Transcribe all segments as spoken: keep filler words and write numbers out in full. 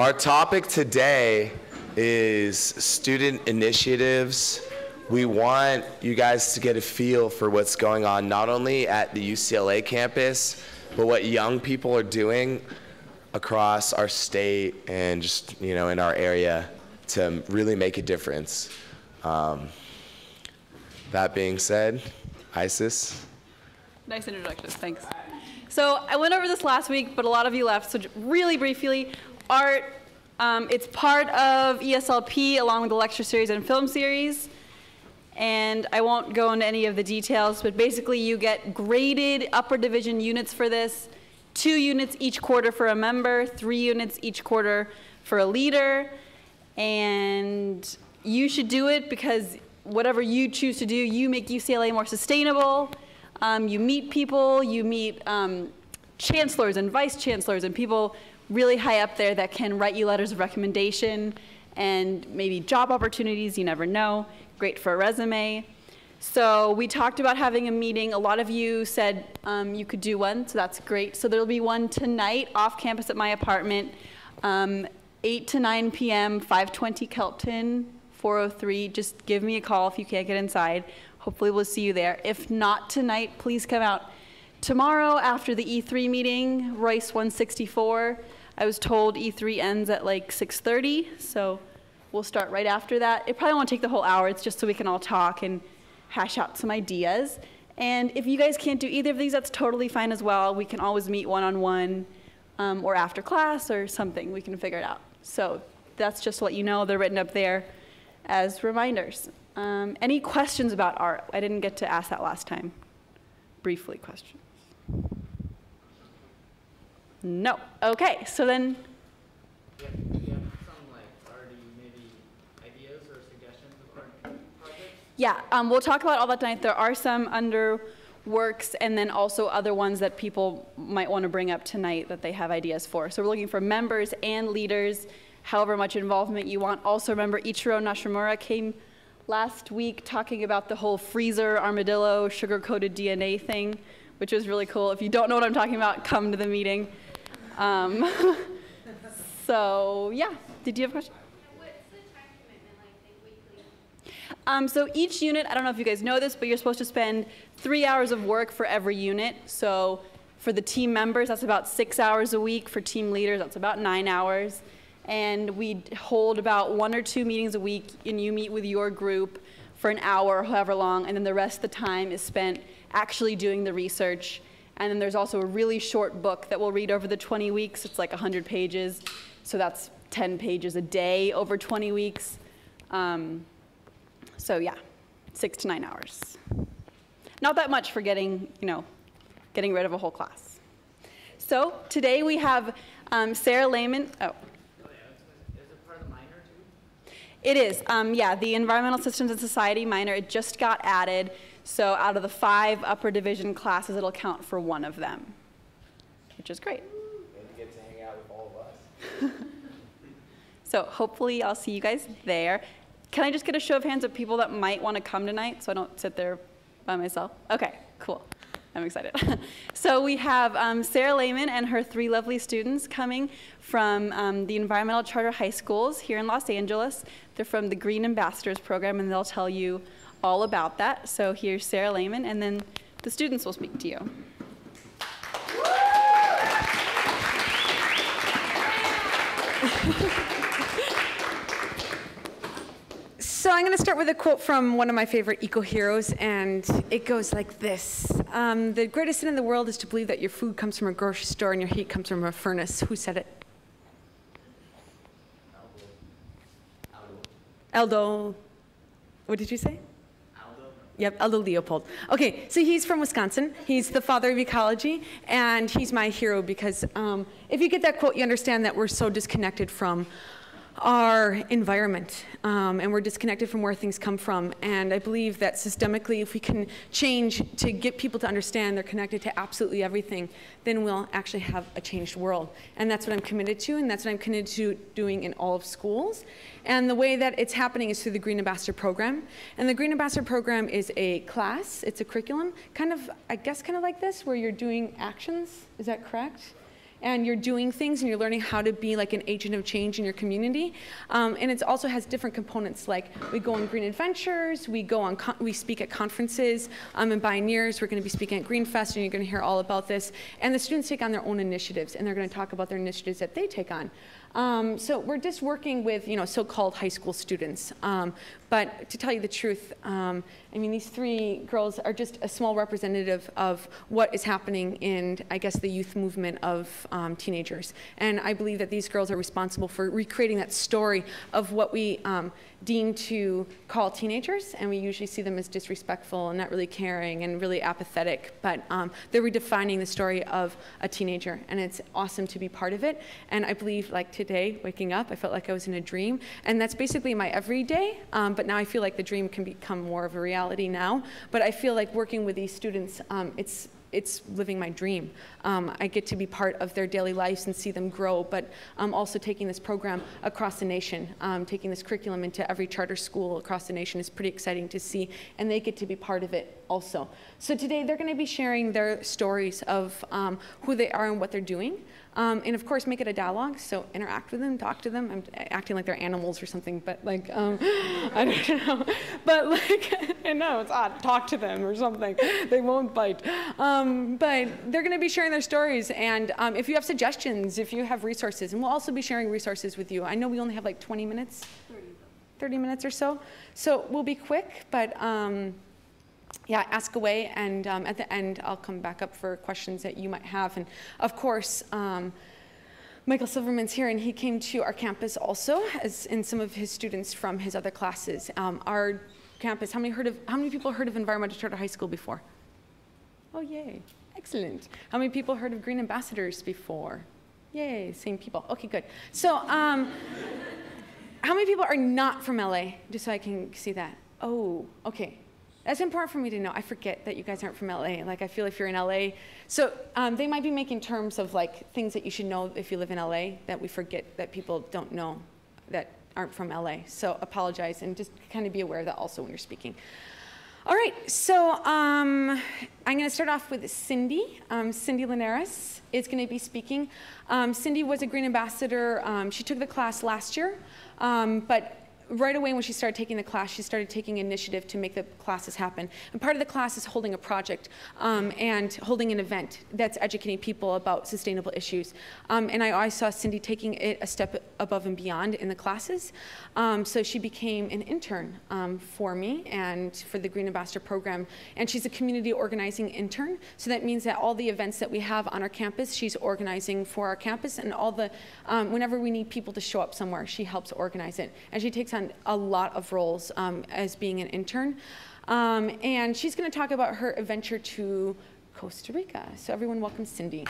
Our topic today is student initiatives. We want you guys to get a feel for what's going on, not only at the U C L A campus, but what young people are doing across our state and just, you know, in our area to really make a difference. Um, that being said, Isis. Nice introduction, thanks. So I went over this last week, but a lot of you left, so really briefly, art, um, it's part of E S L P along with the lecture series and film series. And I won't go into any of the details, but basically you get graded upper division units for this, two units each quarter for a member, three units each quarter for a leader. And you should do it because whatever you choose to do, you make U C L A more sustainable. Um, you meet people, you meet um, chancellors and vice chancellors and people really high up there that can write you letters of recommendation and maybe job opportunities, you never know. Great for a resume. So we talked about having a meeting. A lot of you said um, you could do one, so that's great. So there'll be one tonight off campus at my apartment, um, eight to nine p m, five twenty Kelton, four oh three. Just give me a call if you can't get inside. Hopefully we'll see you there. If not tonight, please come out tomorrow after the E three meeting, Royce one sixty-four. I was told E three ends at like six thirty, so we'll start right after that. It probably won't take the whole hour. It's just so we can all talk and hash out some ideas. And if you guys can't do either of these, that's totally fine as well. We can always meet one-on-one um, or after class or something. We can figure it out. So that's just to let you know. They're written up there as reminders. Um, any questions about art? I didn't get to ask that last time. Briefly, questions? No. OK, so then. Yeah, um, we'll talk about all that tonight. There are some under works and then also other ones that people might want to bring up tonight that they have ideas for. So we're looking for members and leaders, however much involvement you want. Also remember Ichiro Nishimura came last week talking about the whole freezer, armadillo, sugar-coated D N A thing, which was really cool. If you don't know what I'm talking about, come to the meeting. Um, so yeah, did you have a question? Um, so each unit, I don't know if you guys know this, but you're supposed to spend three hours of work for every unit. So for the team members, that's about six hours a week. For team leaders, that's about nine hours. And we hold about one or two meetings a week, and you meet with your group for an hour or however long, and then the rest of the time is spent actually doing the research. And then there's also a really short book that we'll read over the twenty weeks. It's like one hundred pages, so that's ten pages a day over twenty weeks. Um, So yeah, six to nine hours. Not that much for getting, you know, getting rid of a whole class. So today we have um, Sarah Lehman. Oh. Is it part of the minor too? It is. Um, yeah, the Environmental Systems and Society minor. It just got added. So out of the five upper division classes, it'll count for one of them, which is great. And you get to hang out with all of us. So hopefully I'll see you guys there. Can I just get a show of hands of people that might want to come tonight so I don't sit there by myself? OK, cool. I'm excited. So we have um, Sarah Lehman and her three lovely students coming from um, the Environmental Charter High Schools here in Los Angeles. They're from the Green Ambassadors program, and they'll tell you all about that. So here's Sarah Lehman, and then the students will speak to you. So I'm going to start with a quote from one of my favorite eco-heroes, and it goes like this. Um, the greatest sin in the world is to believe that your food comes from a grocery store and your heat comes from a furnace. Who said it? Aldo. Aldo. What did you say? Aldo. Yep, Aldo Leopold. OK, so he's from Wisconsin. He's the father of ecology, and he's my hero because um, if you get that quote, you understand that we're so disconnected from our environment, um, and we're disconnected from where things come from. And I believe that systemically, if we can change to get people to understand they're connected to absolutely everything, then we'll actually have a changed world. And that's what I'm committed to, and that's what I'm committed to doing in all of schools. And the way that it's happening is through the Green Ambassador program. And the Green Ambassador program is a class, it's a curriculum, kind of, I guess, kind of like this, where you're doing actions. Is that correct? and you're doing things and you're learning how to be like an agent of change in your community. Um, and it also has different components, like we go on green adventures, we go on, con we speak at conferences, um, and Bioneers, we're gonna be speaking at Green Fest, and you're gonna hear all about this. And the students take on their own initiatives, and they're gonna talk about their initiatives that they take on. Um, so we're just working with, you know, so-called high school students. Um, but to tell you the truth, um, I mean, these three girls are just a small representative of what is happening in, I guess, the youth movement of um, teenagers. And I believe that these girls are responsible for recreating that story of what we um, deem to call teenagers. And we usually see them as disrespectful and not really caring and really apathetic. But um, they're redefining the story of a teenager. And it's awesome to be part of it. And I believe, like, today, waking up, I felt like I was in a dream. And that's basically my everyday. Um, but now I feel like the dream can become more of a reality now. But I feel like working with these students, um, it's it's living my dream. Um, I get to be part of their daily lives and see them grow, but I'm also taking this program across the nation. Um, taking this curriculum into every charter school across the nation is pretty exciting to see, and they get to be part of it also. So today they're gonna be sharing their stories of um, who they are and what they're doing. Um, and of course, make it a dialogue, so interact with them, talk to them. I'm acting like they're animals or something, but like, um, I don't know. But like, I know, it's odd, talk to them or something. They won't bite. Um, but they're gonna be sharing their stories, and um, if you have suggestions, if you have resources, and we'll also be sharing resources with you. I know we only have like twenty minutes, thirty minutes or so. So we'll be quick, but um, yeah, ask away, and um, at the end, I'll come back up for questions that you might have. And of course, um, Michael Silverman's here, and he came to our campus also, as in some of his students from his other classes. Um, our campus, how many heard of, how many people heard of Environmental Charter High School before? Oh, yay, excellent. How many people heard of Green Ambassadors before? Yay, same people, okay, good. So, um, how many people are not from L A? Just so I can see that. Oh, okay. That's important for me to know. I forget that you guys aren't from L A. Like, I feel if you're in L A. So um, they might be making terms of like things that you should know if you live in L A that we forget that people don't know that aren't from L A. So apologize, and just kind of be aware of that also when you're speaking. All right, so um, I'm gonna start off with Cindy. Um, Cindy Linares is gonna be speaking. Um, Cindy was a Green Ambassador. Um, she took the class last year, um, but right away when she started taking the class, she started taking initiative to make the classes happen. And part of the class is holding a project um, and holding an event that's educating people about sustainable issues. Um, and I always saw Cindy taking it a step above and beyond in the classes. Um, so she became an intern um, for me and for the Green Ambassador program. And she's a community organizing intern. So that means that all the events that we have on our campus, she's organizing for our campus, and all the, um, whenever we need people to show up somewhere, she helps organize it. And she takes on a lot of roles um, as being an intern. Um, and she's going to talk about her adventure to Costa Rica. So everyone welcome Cindy.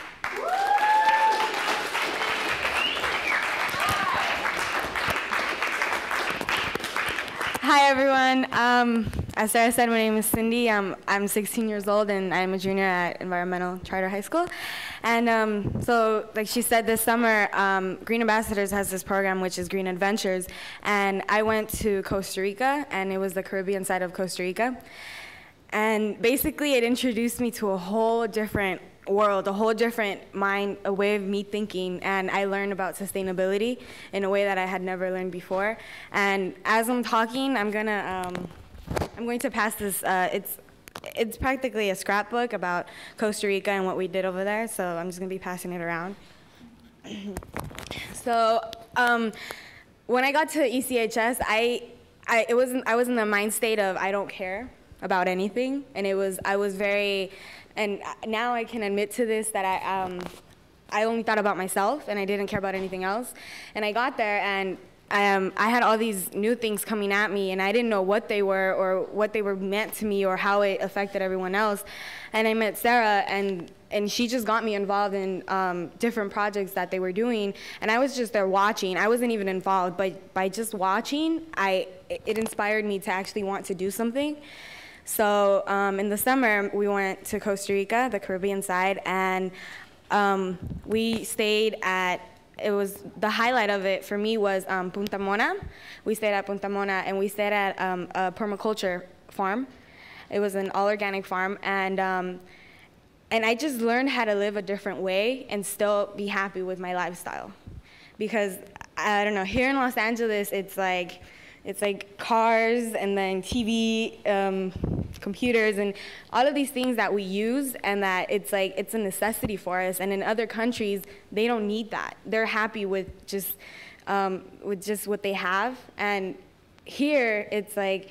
Hi, everyone. Um, as Sarah said, my name is Cindy. Um, I'm sixteen years old, and I'm a junior at Environmental Charter High School. And um, so, like she said, this summer, um, Green Ambassadors has this program, which is Green Adventures. And I went to Costa Rica, and it was the Caribbean side of Costa Rica. And basically, it introduced me to a whole different world, a whole different mind, a way of me thinking. And I learned about sustainability in a way that I had never learned before. And as I'm talking, I'm gonna, um, I'm going to pass this. Uh, it's It's practically a scrapbook about Costa Rica and what we did over there, so I'm just going to be passing it around. So um, when I got to E C H S, I, I, it wasn't, I was in the mind state of I don't care about anything, and it was, I was very, and now I can admit to this, that I, um, I only thought about myself, and I didn't care about anything else. And I got there, and Um, I had all these new things coming at me, and I didn't know what they were or what they were meant to me or how it affected everyone else. And I met Sarah, and, and she just got me involved in um, different projects that they were doing, and I was just there watching. I wasn't even involved, but by just watching, I, it inspired me to actually want to do something. So um, in the summer, we went to Costa Rica, the Caribbean side, and um, we stayed at It was the highlight of it for me was um, Punta Mona. We stayed at Punta Mona, and we stayed at um, a permaculture farm. It was an all-organic farm, and um, And I just learned how to live a different way and still be happy with my lifestyle. Because, I don't know, here in Los Angeles, it's like, it's like cars and then T V, um, computers, and all of these things that we use, and that it's like, it's a necessity for us. And in other countries, they don't need that. They're happy with just, um, with just what they have. And here, it's like,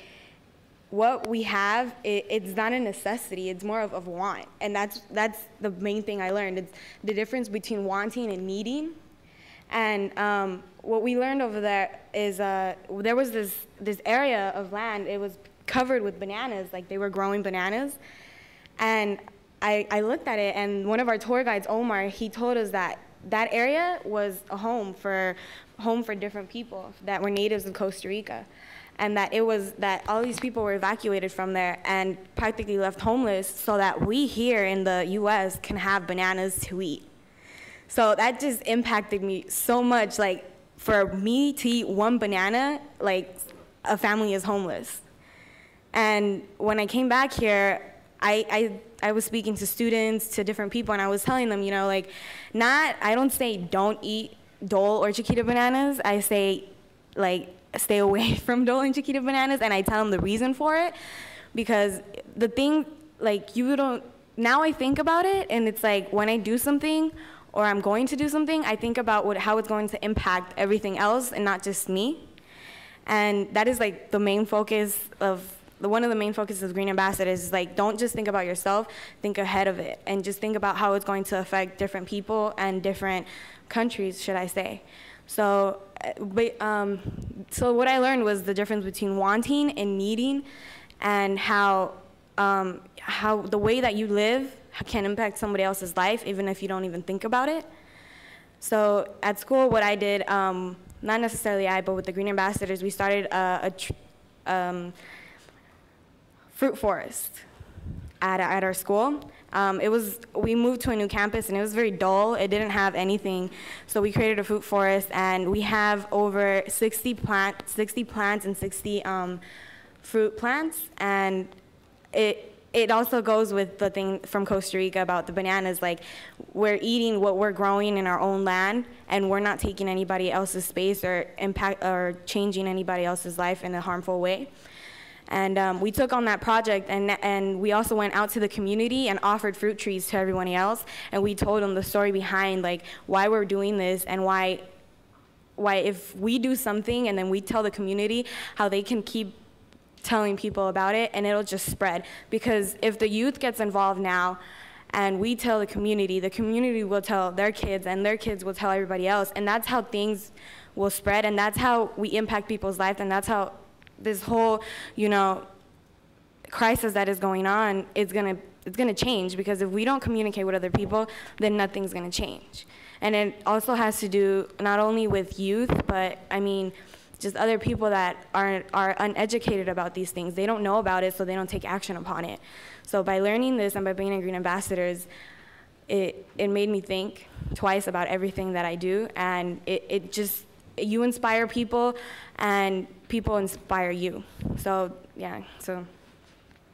what we have, it, it's not a necessity, it's more of a want. And that's, that's the main thing I learned. It's the difference between wanting and needing. And um, what we learned over there is uh, there was this, this area of land, it was covered with bananas, like they were growing bananas. And I, I looked at it, and one of our tour guides, Omar, he told us that that area was a home for, home for different people that were natives of Costa Rica. And that it was that all these people were evacuated from there and practically left homeless so that we here in the U S can have bananas to eat. So that just impacted me so much. Like, for me to eat one banana, like, a family is homeless. And when I came back here, I, I, I was speaking to students, to different people, and I was telling them, you know, like, not, I don't say don't eat Dole or Chiquita bananas. I say, like, stay away from Dole and Chiquita bananas, and I tell them the reason for it, because the thing, like, you don't, now I think about it, and it's like, when I do something, or I'm going to do something, I think about what, how it's going to impact everything else, and not just me. And that is, like, the main focus of, the one of the main focuses of Green Ambassadors is, like, don't just think about yourself, think ahead of it, and just think about how it's going to affect different people and different countries, should I say. So, but, um, so what I learned was the difference between wanting and needing, and how, um, how the way that you live can impact somebody else's life, even if you don't even think about it. So at school, what I did, um, not necessarily I, but with the Green Ambassadors, we started a, a tr um, fruit forest at, at our school. Um, it was, we moved to a new campus, and it was very dull. It didn't have anything. So we created a fruit forest, and we have over sixty, plant, sixty plants and sixty um, fruit plants. And it, it also goes with the thing from Costa Rica about the bananas. Like, we're eating what we're growing in our own land, and we're not taking anybody else's space or, impact, or changing anybody else's life in a harmful way. And um, we took on that project, and, and we also went out to the community and offered fruit trees to everyone else. And we told them the story behind, like, why we're doing this, and why, why if we do something and then we tell the community, how they can keep telling people about it, and it'll just spread. Because if the youth gets involved now, and we tell the community, the community will tell their kids, and their kids will tell everybody else. And that's how things will spread, and that's how we impact people's lives, and that's how this whole, you know, crisis that is going on, it's gonna, it's gonna change, because if we don't communicate with other people, then nothing's gonna change. And it also has to do not only with youth, but I mean, just other people that are, are uneducated about these things. They don't know about it, so they don't take action upon it. So by learning this and by being a Green Ambassadors, it, it made me think twice about everything that I do, and it, it just, you inspire people, and people inspire you. So, yeah, so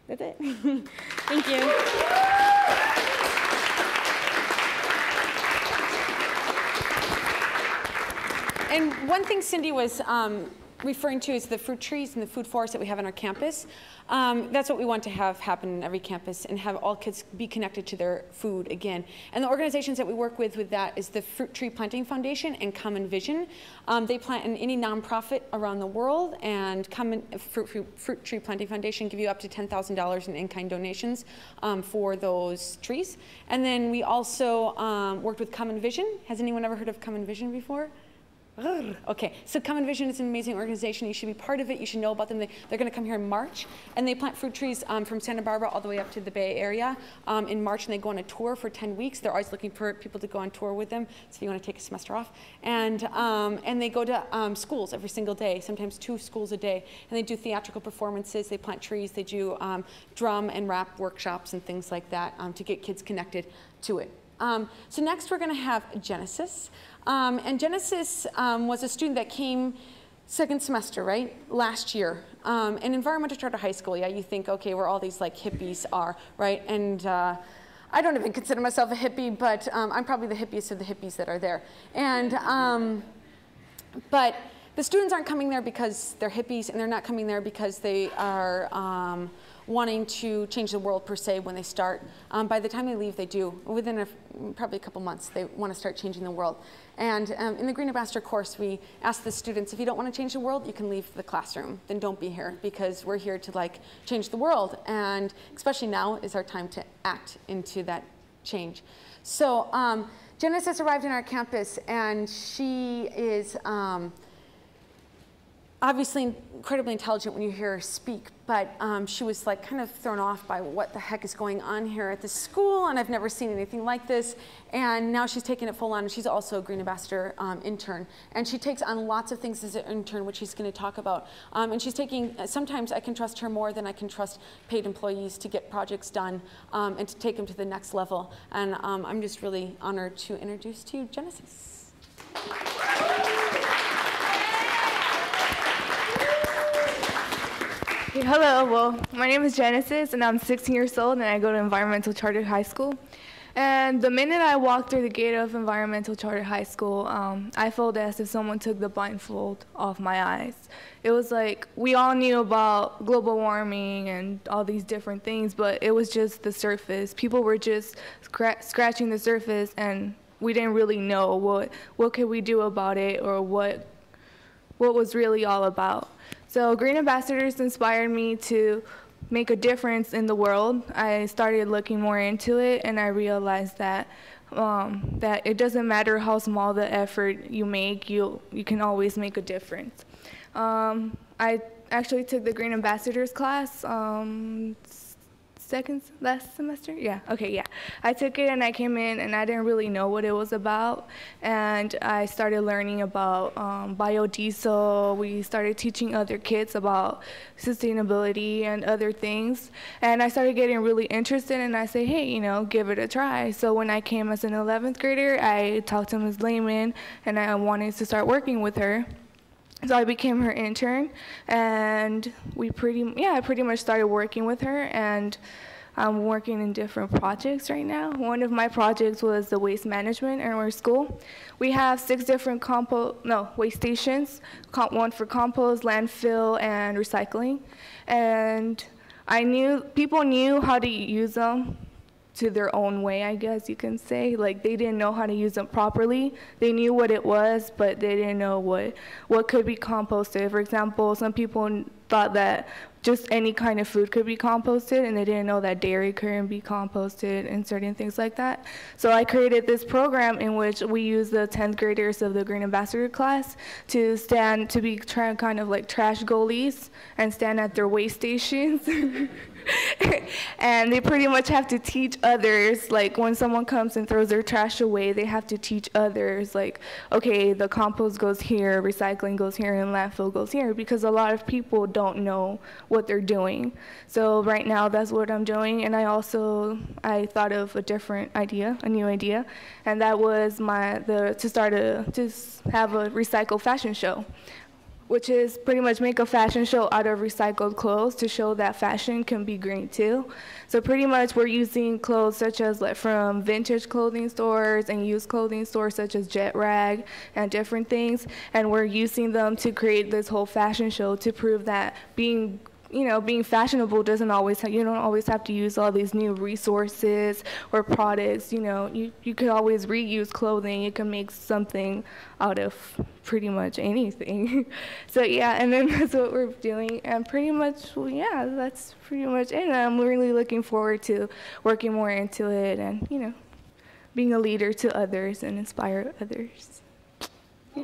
that's it. Thank you. And one thing Cindy was um, referring to is the fruit trees and the food forests that we have on our campus. Um, that's what we want to have happen in every campus, and have all kids be connected to their food again. And the organizations that we work with with that is the Fruit Tree Planting Foundation and Common Vision. Um, they plant in any nonprofit around the world, and Common, Fruit, Fruit, Fruit Tree Planting Foundation give you up to ten thousand dollars in in-kind donations um, for those trees. And then we also um, worked with Common Vision. Has anyone ever heard of Common Vision before? Okay, so Common Vision is an amazing organization. You should be part of it. You should know about them. They, they're going to come here in March, and they plant fruit trees um, from Santa Barbara all the way up to the Bay Area um, in March, and they go on a tour for ten weeks. They're always looking for people to go on tour with them, so if you want to take a semester off. And, um, and they go to um, schools every single day, sometimes two schools a day, and they do theatrical performances. They plant trees. They do um, drum and rap workshops and things like that um, to get kids connected to it. Um, so next we're going to have Genesis. Um, and Genesis um, was a student that came second semester, right, last year. Um, and Environmental Charter High School, yeah, you think, okay, where all these like hippies are, right? And uh, I don't even consider myself a hippie, but um, I'm probably the hippiest of the hippies that are there. And, um, but the students aren't coming there because they're hippies, and they're not coming there because they are um, wanting to change the world per se when they start. Um, by the time they leave, they do. Within a, probably a couple months, they want to start changing the world. And um, in the Green Ambassador course, we ask the students, if you don't want to change the world, you can leave the classroom. Then don't be here, because we're here to like change the world. And especially now is our time to act into that change. So um, Genesis arrived in our campus, and she is um, obviously incredibly intelligent when you hear her speak, but um, she was like kind of thrown off by what the heck is going on here at the school, and I've never seen anything like this. And now she's taking it full on. She's also a Green Ambassador um, intern, and she takes on lots of things as an intern, which she's going to talk about. Um, and she's taking, sometimes I can trust her more than I can trust paid employees to get projects done um, and to take them to the next level. And um, I'm just really honored to introduce to you Genesis. Hello, well, my name is Genesis, and I'm sixteen years old, and I go to Environmental Charter High School. And the minute I walked through the gate of Environmental Charter High School, um, I felt as if someone took the blindfold off my eyes. It was like, we all knew about global warming and all these different things, but it was just the surface. People were just scra- scratching the surface, and we didn't really know what, what could we do about it, or what, what was really all about. So Green Ambassadors inspired me to make a difference in the world. I started looking more into it, and I realized that um, that it doesn't matter how small the effort you make, you you can always make a difference. Um, I actually took the Green Ambassadors class um, second last semester. Yeah, okay, yeah. I took it, and I came in, and I didn't really know what it was about. And I started learning about um, biodiesel. We started teaching other kids about sustainability and other things. And I started getting really interested, and I said, hey, you know, give it a try. So when I came as an eleventh grader, I talked to Miz Lehman, and I wanted to start working with her. So I became her intern, and we pretty, yeah, I pretty much started working with her, and I'm working in different projects right now. One of my projects was the waste management in our school. We have six different compost, no, waste stations, one for compost, landfill, and recycling. And I knew, people knew how to use them to their own way, I guess you can say. Like, they didn't know how to use them properly. They knew what it was, but they didn't know what, what could be composted. For example, some people thought that just any kind of food could be composted, and they didn't know that dairy couldn't be composted and certain things like that. So I created this program in which we use the tenth graders of the Green Ambassador class to stand, to be try, kind of like trash goalies and stand at their waste stations. And they pretty much have to teach others, like when someone comes and throws their trash away, they have to teach others, like, okay, the compost goes here, recycling goes here, and landfill goes here, because a lot of people don't know what they're doing. So right now, that's what I'm doing. And I also, I thought of a different idea, a new idea, and that was my, the, to start a, to have a recycled fashion show, which is pretty much make a fashion show out of recycled clothes to show that fashion can be green too. So pretty much we're using clothes such as like from vintage clothing stores and used clothing stores such as Jet Rag and different things, and we're using them to create this whole fashion show to prove that being you know, being fashionable doesn't always, you don't always have to use all these new resources or products, you know, you, you could always reuse clothing, you can make something out of pretty much anything. So yeah, and then that's what we're doing, and pretty much, well, yeah, that's pretty much it. And I'm really looking forward to working more into it and, you know, being a leader to others and inspire others. Yeah.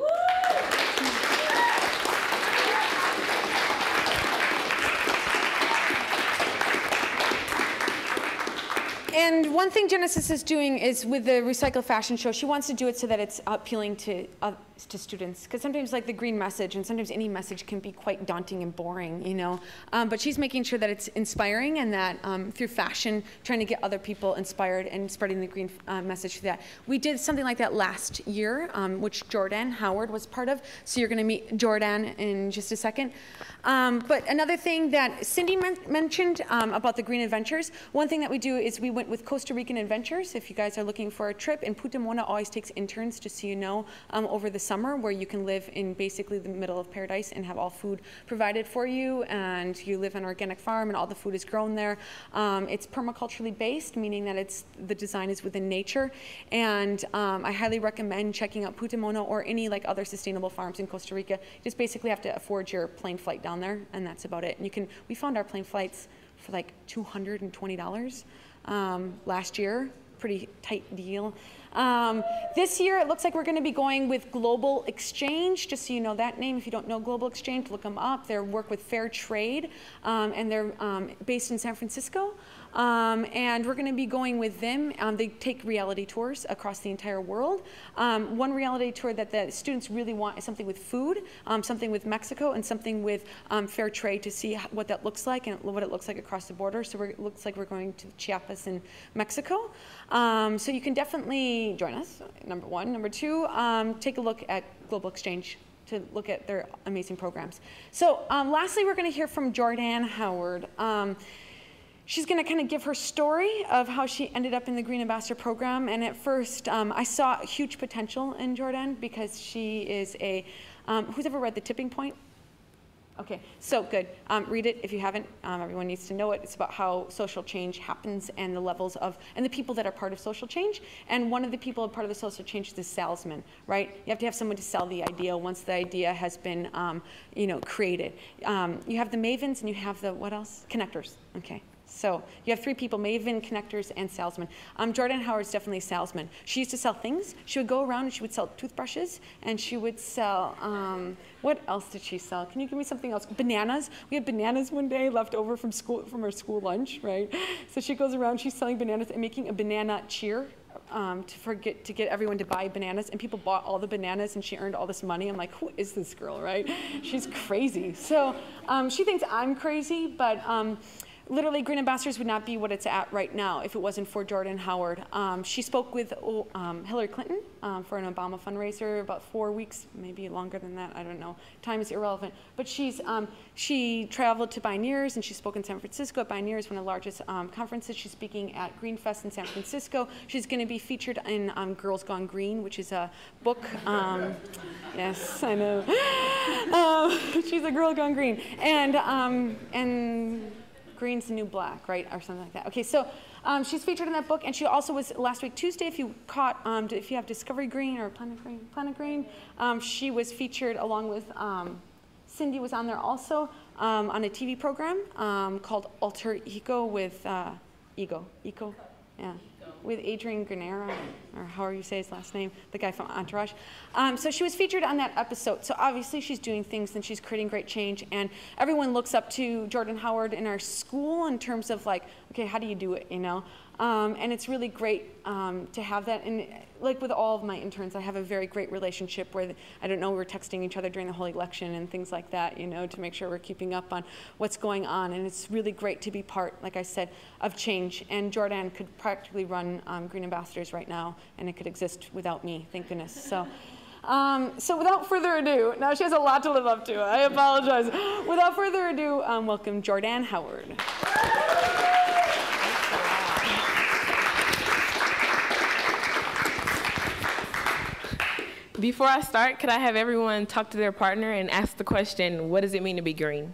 And one thing Genesis is doing is with the Recycle Fashion Show, she wants to do it so that it's appealing to to students, because sometimes like the green message, and sometimes any message can be quite daunting and boring, you know. Um, but she's making sure that it's inspiring, and that um, through fashion, trying to get other people inspired and spreading the green uh, message through that. We did something like that last year, um, which Jordan Howard was part of. So you're going to meet Jordan in just a second. Um, but another thing that Cindy men mentioned um, about the green adventures, one thing that we do is we went with Costa Rican adventures. If you guys are looking for a trip, and Punta Mona always takes interns, just so you know, um, over the summer, where you can live in basically the middle of paradise and have all food provided for you, and you live on an organic farm and all the food is grown there. Um, it's permaculturally based, meaning that it's the design is within nature, and um, I highly recommend checking out Punta Mona or any like other sustainable farms in Costa Rica. You just basically have to afford your plane flight down there, and that's about it. And you can, we found our plane flights for like two hundred twenty dollars um, last year. Pretty tight deal. Um, this year, it looks like we're going to be going with Global Exchange, just so you know that name. If you don't know Global Exchange, look them up. They work with fair trade, um, and they're um, based in San Francisco. Um, and we're going to be going with them. Um, they take reality tours across the entire world. Um, one reality tour that the students really want is something with food, um, something with Mexico, and something with um, fair trade, to see what that looks like and what it looks like across the border. So we're, it looks like we're going to Chiapas in Mexico. Um, so you can definitely join us, number one. Number two, um, take a look at Global Exchange to look at their amazing programs. So um, lastly, we're going to hear from Jordan Howard. Um, She's going to kind of give her story of how she ended up in the Green Ambassador program. And at first, um, I saw huge potential in Jordan, because she is a, um, who's ever read The Tipping Point? Okay, so good. Um, read it if you haven't. Um, everyone needs to know it. It's about how social change happens, and the levels of, and the people that are part of social change. And one of the people part of the social change is the salesman, right? You have to have someone to sell the idea once the idea has been, um, you know, created. Um, you have the mavens, and you have the, what else? Connectors, okay. So you have three people, maven, connectors, and salesmen. Um, Jordan Howard's definitely a salesman. She used to sell things. She would go around and she would sell toothbrushes, and she would sell, um, what else did she sell? Can you give me something else? Bananas. We had bananas one day left over from school, from her school lunch, right? So she goes around, she's selling bananas and making a banana cheer. Um, to forget to get everyone to buy bananas, and people bought all the bananas, and she earned all this money. I'm like, who is this girl, right? She's crazy. So um, she thinks I'm crazy, but um, literally Green Ambassadors would not be what it's at right now if it wasn't for Jordan Howard. Um, she spoke with um, Hillary Clinton um, for an Obama fundraiser about four weeks, maybe longer than that, I don't know. Time is irrelevant. But she's, um, she traveled to Bioneers, and she spoke in San Francisco at Bioneers, one of the largest um, conferences. She's speaking at Green Fest in San Francisco. She's going to be featured in um, Girls Gone Green, which is a book. Um, yes, I know. Um, she's a Girl Gone Green. And, um, and Green's the New Black, right, or something like that. Okay, so um, she's featured in that book, and she also was last week Tuesday. If you caught, um, if you have Discovery Green or Planet Green, Planet Green, um, she was featured along with um, Cindy was on there also um, on a T V program um, called Alter Eco with uh, Ego, Eco, yeah. with Adrian Granera, or however you say his last name, the guy from Entourage. Um, so she was featured on that episode. So obviously she's doing things, and she's creating great change, and everyone looks up to Jordan Howard in our school in terms of like, okay, how do you do it, you know? Um, and it's really great um, to have that. And like with all of my interns, I have a very great relationship where, the, I don't know, we're texting each other during the whole election and things like that, you know, to make sure we're keeping up on what's going on. And it's really great to be part, like I said, of change. And Jordan could practically run um, Green Ambassadors right now, and it could exist without me, thank goodness. So. Um, so without further ado, now she has a lot to live up to, I apologize. Without further ado, um, welcome Jordan Howard. Before I start, could I have everyone talk to their partner and ask the question, what does it mean to be green?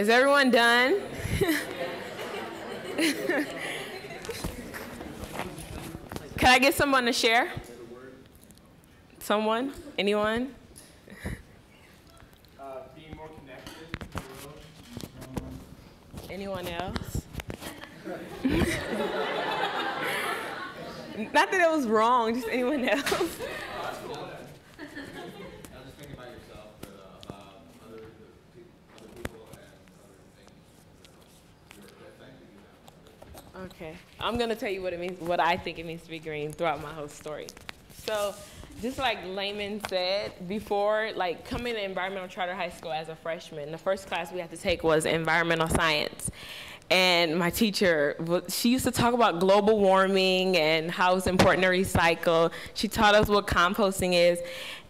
Is everyone done? Can I get someone to share? Someone? Anyone? Uh, being more connected to the world. Anyone else? Not that it was wrong, just anyone else. Okay, I'm gonna tell you what it means, what I think it means to be green throughout my whole story. So, just like Layman said before, like coming to Environmental Charter High School as a freshman, the first class we had to take was environmental science. And my teacher, she used to talk about global warming and how it's important to recycle. She taught us what composting is.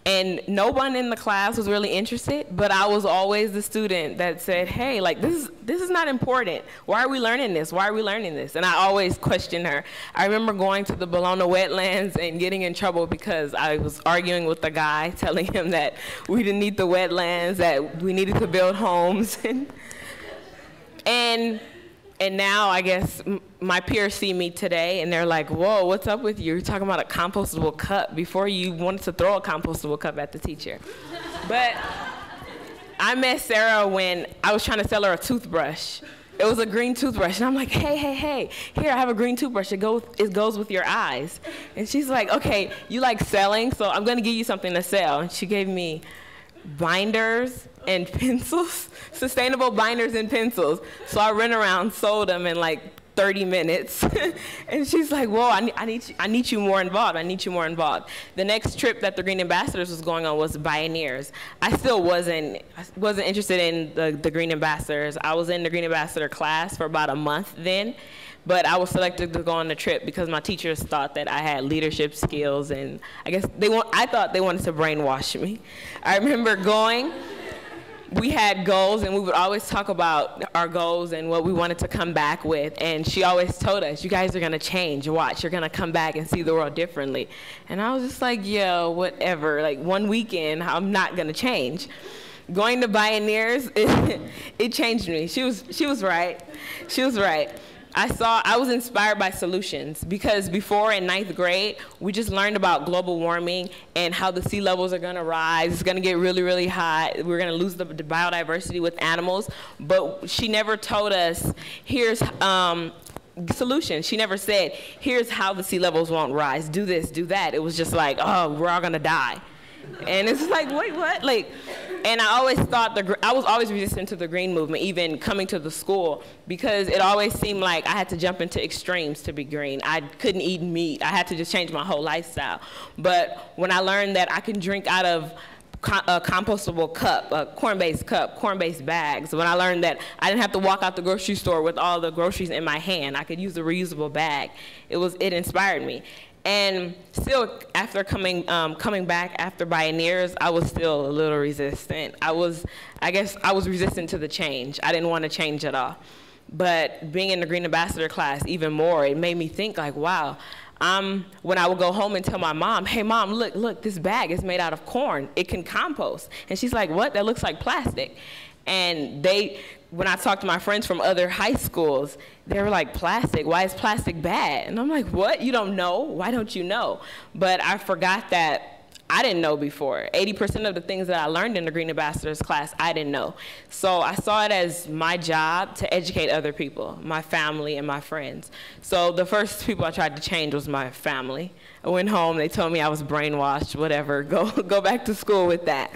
And no one in the class was really interested, but I was always the student that said, hey, like this is, this is not important. Why are we learning this? Why are we learning this? And I always questioned her. I remember going to the Bologna wetlands and getting in trouble because I was arguing with the guy, telling him that we didn't need the wetlands, that we needed to build homes. and And now, I guess, my peers see me today, and they're like, whoa, what's up with you? You're talking about a compostable cup before you wanted to throw a compostable cup at the teacher. But I met Sarah when I was trying to sell her a toothbrush. It was a green toothbrush, and I'm like, hey, hey, hey, here, I have a green toothbrush. It goes, it goes with your eyes. And she's like, okay, you like selling, so I'm going to give you something to sell. And she gave me binders and pencils, sustainable binders and pencils. So I ran around, sold them in like thirty minutes. And she's like, whoa, I need, I, need you, I need you more involved. I need you more involved. The next trip that the Green Ambassadors was going on was Bioneers. I still wasn't, I wasn't interested in the, the Green Ambassadors. I was in the Green Ambassador class for about a month then, but I was selected to go on the trip because my teachers thought that I had leadership skills, and I guess they want, I thought they wanted to brainwash me. I remember going. We had goals, and we would always talk about our goals and what we wanted to come back with. And she always told us, you guys are going to change. Watch. You're going to come back and see the world differently. And I was just like, yo, whatever. Like, one weekend, I'm not going to change. Going to Bioneers, it, it changed me. She was, she was right. She was right. I saw, I was inspired by solutions, because before in ninth grade, we just learned about global warming and how the sea levels are gonna rise, it's gonna get really, really hot, we're gonna lose the, the biodiversity with animals, but she never told us, here's um, solutions. She never said, here's how the sea levels won't rise, do this, do that. It was just like, oh, we're all gonna die. And it's like, wait, what? Like, and I always thought, the I was always resistant to the green movement, even coming to the school, because it always seemed like I had to jump into extremes to be green. I couldn't eat meat. I had to just change my whole lifestyle. But when I learned that I can drink out of a compostable cup, a corn-based cup, corn-based bags. When I learned that I didn't have to walk out the grocery store with all the groceries in my hand, I could use a reusable bag. It was, it inspired me. And still, after coming um, coming back after Bioneers, I was still a little resistant. I was, I guess, I was resistant to the change. I didn't want to change at all. But being in the Green Ambassador class, even more, it made me think like, wow. Um, when I would go home and tell my mom, hey, mom, look, look, this bag is made out of corn. It can compost. And she's like, what? That looks like plastic. And they, when I talked to my friends from other high schools, they were like, plastic, why is plastic bad? And I'm like, what? You don't know? Why don't you know? But I forgot that I didn't know before. eighty percent of the things that I learned in the Green Ambassadors class, I didn't know. So I saw it as my job to educate other people, my family and my friends. So the first people I tried to change was my family. I went home, they told me I was brainwashed, whatever, go, go back to school with that.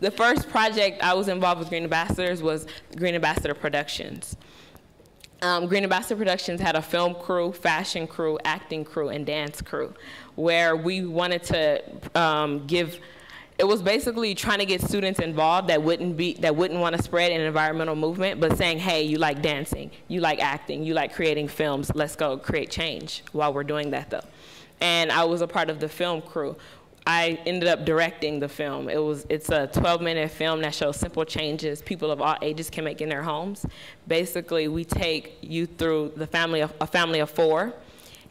The first project I was involved with Green Ambassadors was Green Ambassador Productions. Um, Green Ambassador Productions had a film crew, fashion crew, acting crew, and dance crew, where we wanted to um, give, it was basically trying to get students involved that wouldn't be, that wouldn't want to spread an environmental movement, but saying, hey, you like dancing, you like acting, you like creating films, let's go create change while we're doing that though. And I was a part of the film crew. I ended up directing the film. It was, it's a twelve minute film that shows simple changes people of all ages can make in their homes. Basically, we take you through the family of, a family of four.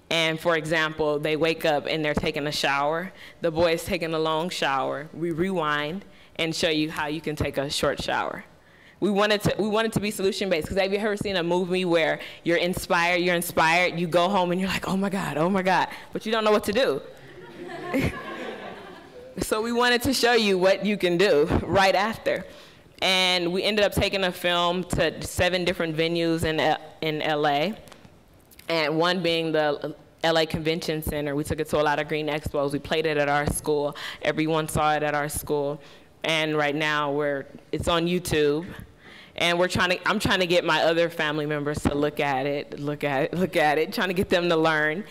And for example, they wake up and they're taking a shower. The boy is taking a long shower. We rewind and show you how you can take a short shower. We wanted to, we wanted to be solution based. Because have you ever seen a movie where you're inspired, you're inspired, you go home and you're like, oh my God, oh my God, but you don't know what to do. So we wanted to show you what you can do right after. And we ended up taking a film to seven different venues in, in L A, and one being the L A Convention Center. We took it to a lot of green expos. We played it at our school. Everyone saw it at our school. And right now, we're, it's on YouTube. And we're trying to, I'm trying to get my other family members to look at it, look at it, look at it, trying to get them to learn.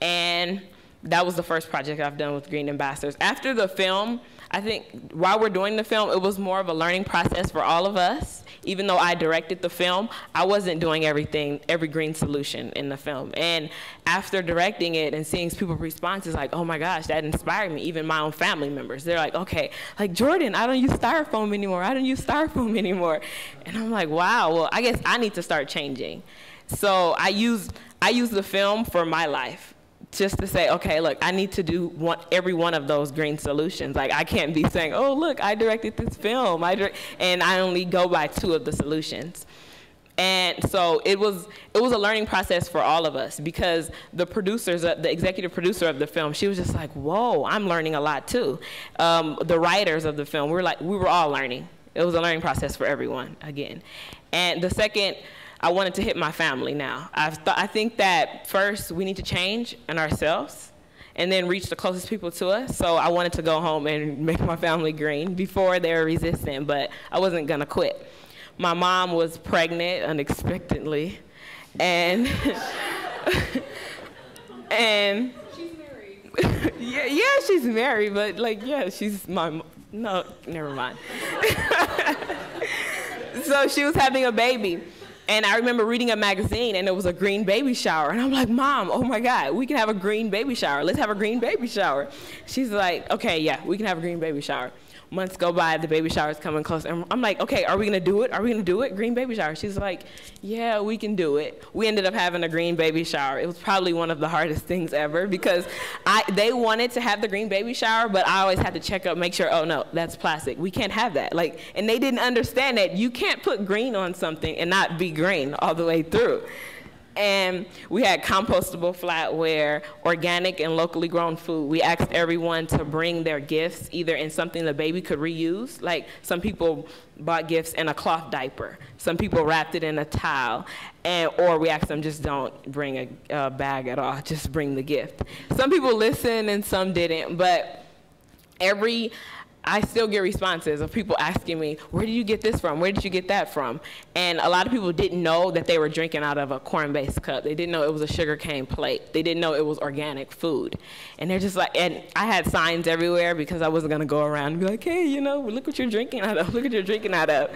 And that was the first project I've done with Green Ambassadors. After the film, I think while we're doing the film, it was more of a learning process for all of us. Even though I directed the film, I wasn't doing everything, every green solution in the film. And after directing it and seeing people's responses, like, oh my gosh, that inspired me, even my own family members. They're like, okay, like Jordan, I don't use styrofoam anymore. I don't use styrofoam anymore. And I'm like, wow, well, I guess I need to start changing. So I use, I use the film for my life. Just to say, okay, look, I need to do one, every one of those green solutions. Like, I can't be saying, oh, look, I directed this film, I direct, and I only go by two of the solutions. And so it was, it was a learning process for all of us, because the producers, the executive producer of the film, she was just like, whoa, I'm learning a lot too. Um, the writers of the film, we were like, we were all learning. It was a learning process for everyone, again. And the second, I wanted to hit my family now. I've th I think that first we need to change in ourselves and then reach the closest people to us. So I wanted to go home and make my family green. Before they were resistant, but I wasn't gonna quit. My mom was pregnant unexpectedly. And, and. She's married. yeah, yeah, she's married, but like, yeah, she's my, no, never mind. So she was having a baby. And I remember reading a magazine, and it was a green baby shower. And I'm like, Mom, oh my God, we can have a green baby shower. Let's have a green baby shower. She's like, okay, yeah, we can have a green baby shower. Months go by, the baby shower's coming close. And I'm like, okay, are we gonna do it? Are we gonna do it? Green baby shower. She's like, yeah, we can do it. We ended up having a green baby shower. It was probably one of the hardest things ever, because I, they wanted to have the green baby shower, but I always had to check up, make sure, oh no, that's plastic. We can't have that. Like, and they didn't understand that you can't put green on something and not be green all the way through. And we had compostable flatware, organic and locally grown food. We asked everyone to bring their gifts, either in something the baby could reuse. Like, some people bought gifts in a cloth diaper. Some people wrapped it in a towel. And, or we asked them, just don't bring a, a bag at all, just bring the gift. Some people listened and some didn't, but every, I still get responses of people asking me, where did you get this from? Where did you get that from? And a lot of people didn't know that they were drinking out of a corn-based cup. They didn't know it was a sugarcane plate. They didn't know it was organic food. And they're just like, and I had signs everywhere because I wasn't gonna go around and be like, hey, you know, look what you're drinking out of, look what you're drinking out of.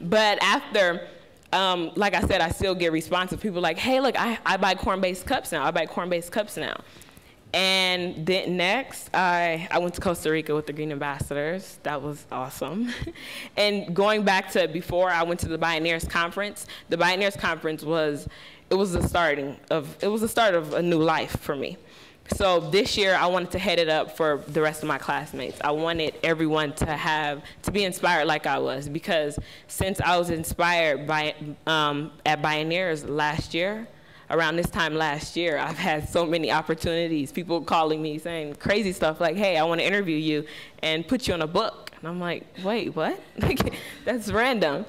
But after, um, like I said, I still get responses. People like, hey, look, I, I buy corn-based cups now. I buy corn-based cups now. And then next, I, I went to Costa Rica with the Green Ambassadors. That was awesome. And going back to before, I went to the Bioneers Conference. The Bioneers Conference was, it was the starting of, it was the start of a new life for me. So this year, I wanted to head it up for the rest of my classmates. I wanted everyone to have, to be inspired like I was, because since I was inspired by, um, at Bioneers last year, around this time last year, I've had so many opportunities, people calling me saying crazy stuff like, hey, I want to interview you and put you in a book. And I'm like, wait, what? That's random.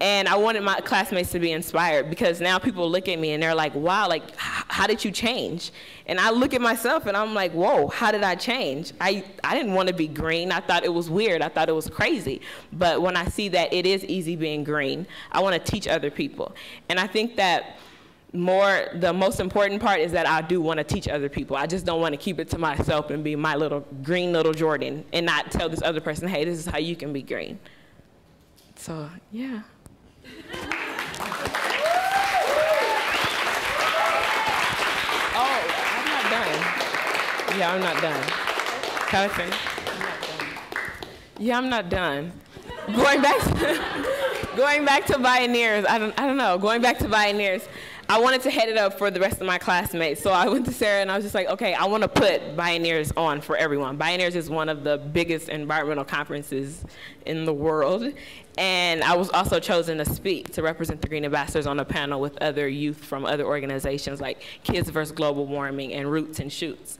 And I wanted my classmates to be inspired, because now people look at me and they're like, wow, like, how did you change? And I look at myself and I'm like, whoa, how did I change? I, I didn't want to be green. I thought it was weird. I thought it was crazy. But when I see that it is easy being green, I want to teach other people. And I think that more, the most important part is that I do want to teach other people. I just don't want to keep it to myself and be my little green little Jordan and not tell this other person, hey, this is how you can be green. So, yeah. Oh, I'm not done. Yeah, I'm not done. Can I finish? I'm not done. Yeah, I'm not done. Going back to, going back to Bioneers, I don't, I don't know, going back to Bioneers, I wanted to head it up for the rest of my classmates. So I went to Sarah and I was just like, okay, I want to put Bioneers on for everyone. Bioneers is one of the biggest environmental conferences in the world. And I was also chosen to speak, to represent the Green Ambassadors on a panel with other youth from other organizations like Kids versus Global Warming and Roots and Shoots.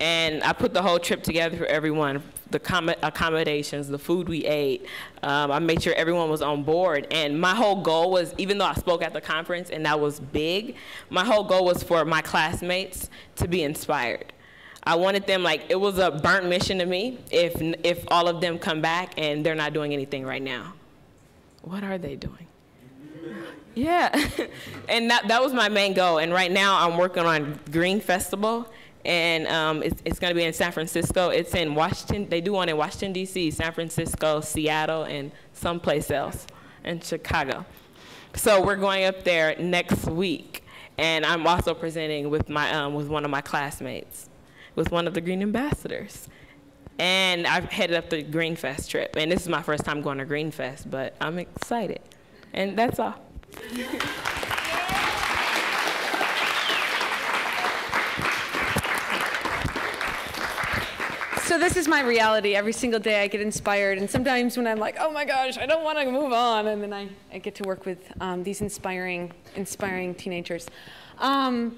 And I put the whole trip together for everyone, the accommodations, the food we ate. Um, I made sure everyone was on board. And my whole goal was, even though I spoke at the conference and that was big, my whole goal was for my classmates to be inspired. I wanted them, like, it was a burnt mission to me if, if all of them come back and they're not doing anything right now. What are they doing? Yeah, and that, that was my main goal. And right now I'm working on Green Festival. And um, it's, it's going to be in San Francisco. It's in Washington. They do one in Washington, D C, San Francisco, Seattle, and someplace else, and Chicago. So we're going up there next week. And I'm also presenting with, my, um, with one of my classmates, with one of the Green Ambassadors. And I've headed up the Green Fest trip. And this is my first time going to Green Fest, but I'm excited. And that's all. So this is my reality. Every single day I get inspired, and sometimes when I'm like, oh my gosh, I don't want to move on, and then I, I get to work with um, these inspiring, inspiring teenagers. Um,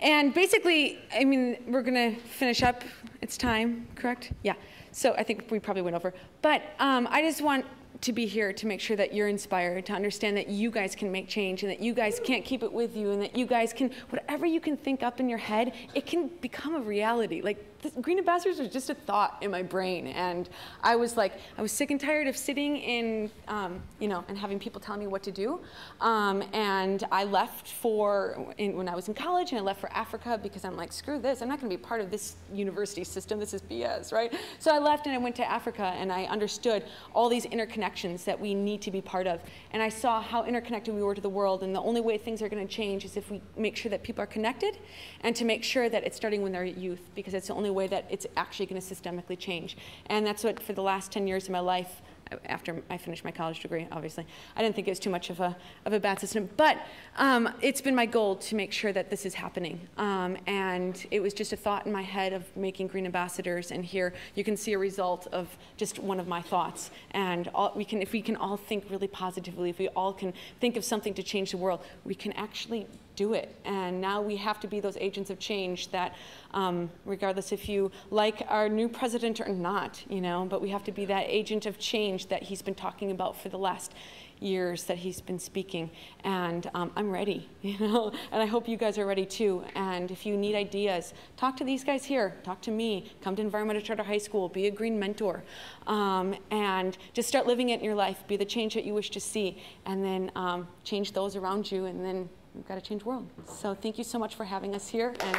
and basically, I mean, we're going to finish up. It's time, correct? Yeah. So I think we probably went over. But um, I just want to be here to make sure that you're inspired, to understand that you guys can make change, and that you guys can't keep it with you, and that you guys can, whatever you can think up in your head, it can become a reality. Like, this, Green Ambassadors was just a thought in my brain, and I was like, I was sick and tired of sitting in, um, you know, and having people tell me what to do. Um, and I left for, in, when I was in college, and I left for Africa because I'm like, screw this, I'm not gonna be part of this university system, this is B S, right? So I left and I went to Africa, and I understood all these interconnections that we need to be part of. And I saw how interconnected we were to the world, and the only way things are going to change is if we make sure that people are connected, and to make sure that it's starting when they're youth, because it's the only way that it's actually going to systemically change. And that's what, for the last ten years of my life, after I finished my college degree, obviously, I didn't think it was too much of a, of a bad system. But um, it's been my goal to make sure that this is happening. Um, and it was just a thought in my head of making Green Ambassadors. And here you can see a result of just one of my thoughts. And all, we can, if we can all think really positively, if we all can think of something to change the world, we can actually do it. And now we have to be those agents of change that, um, regardless if you like our new president or not, you know, but we have to be that agent of change that he's been talking about for the last years that he's been speaking. And um, I'm ready, you know, and I hope you guys are ready too. And if you need ideas, talk to these guys here, talk to me, come to Environmental Charter High School, be a green mentor, um, and just start living it in your life, be the change that you wish to see, and then um, change those around you, and then we've got to change the world. So thank you so much for having us here. And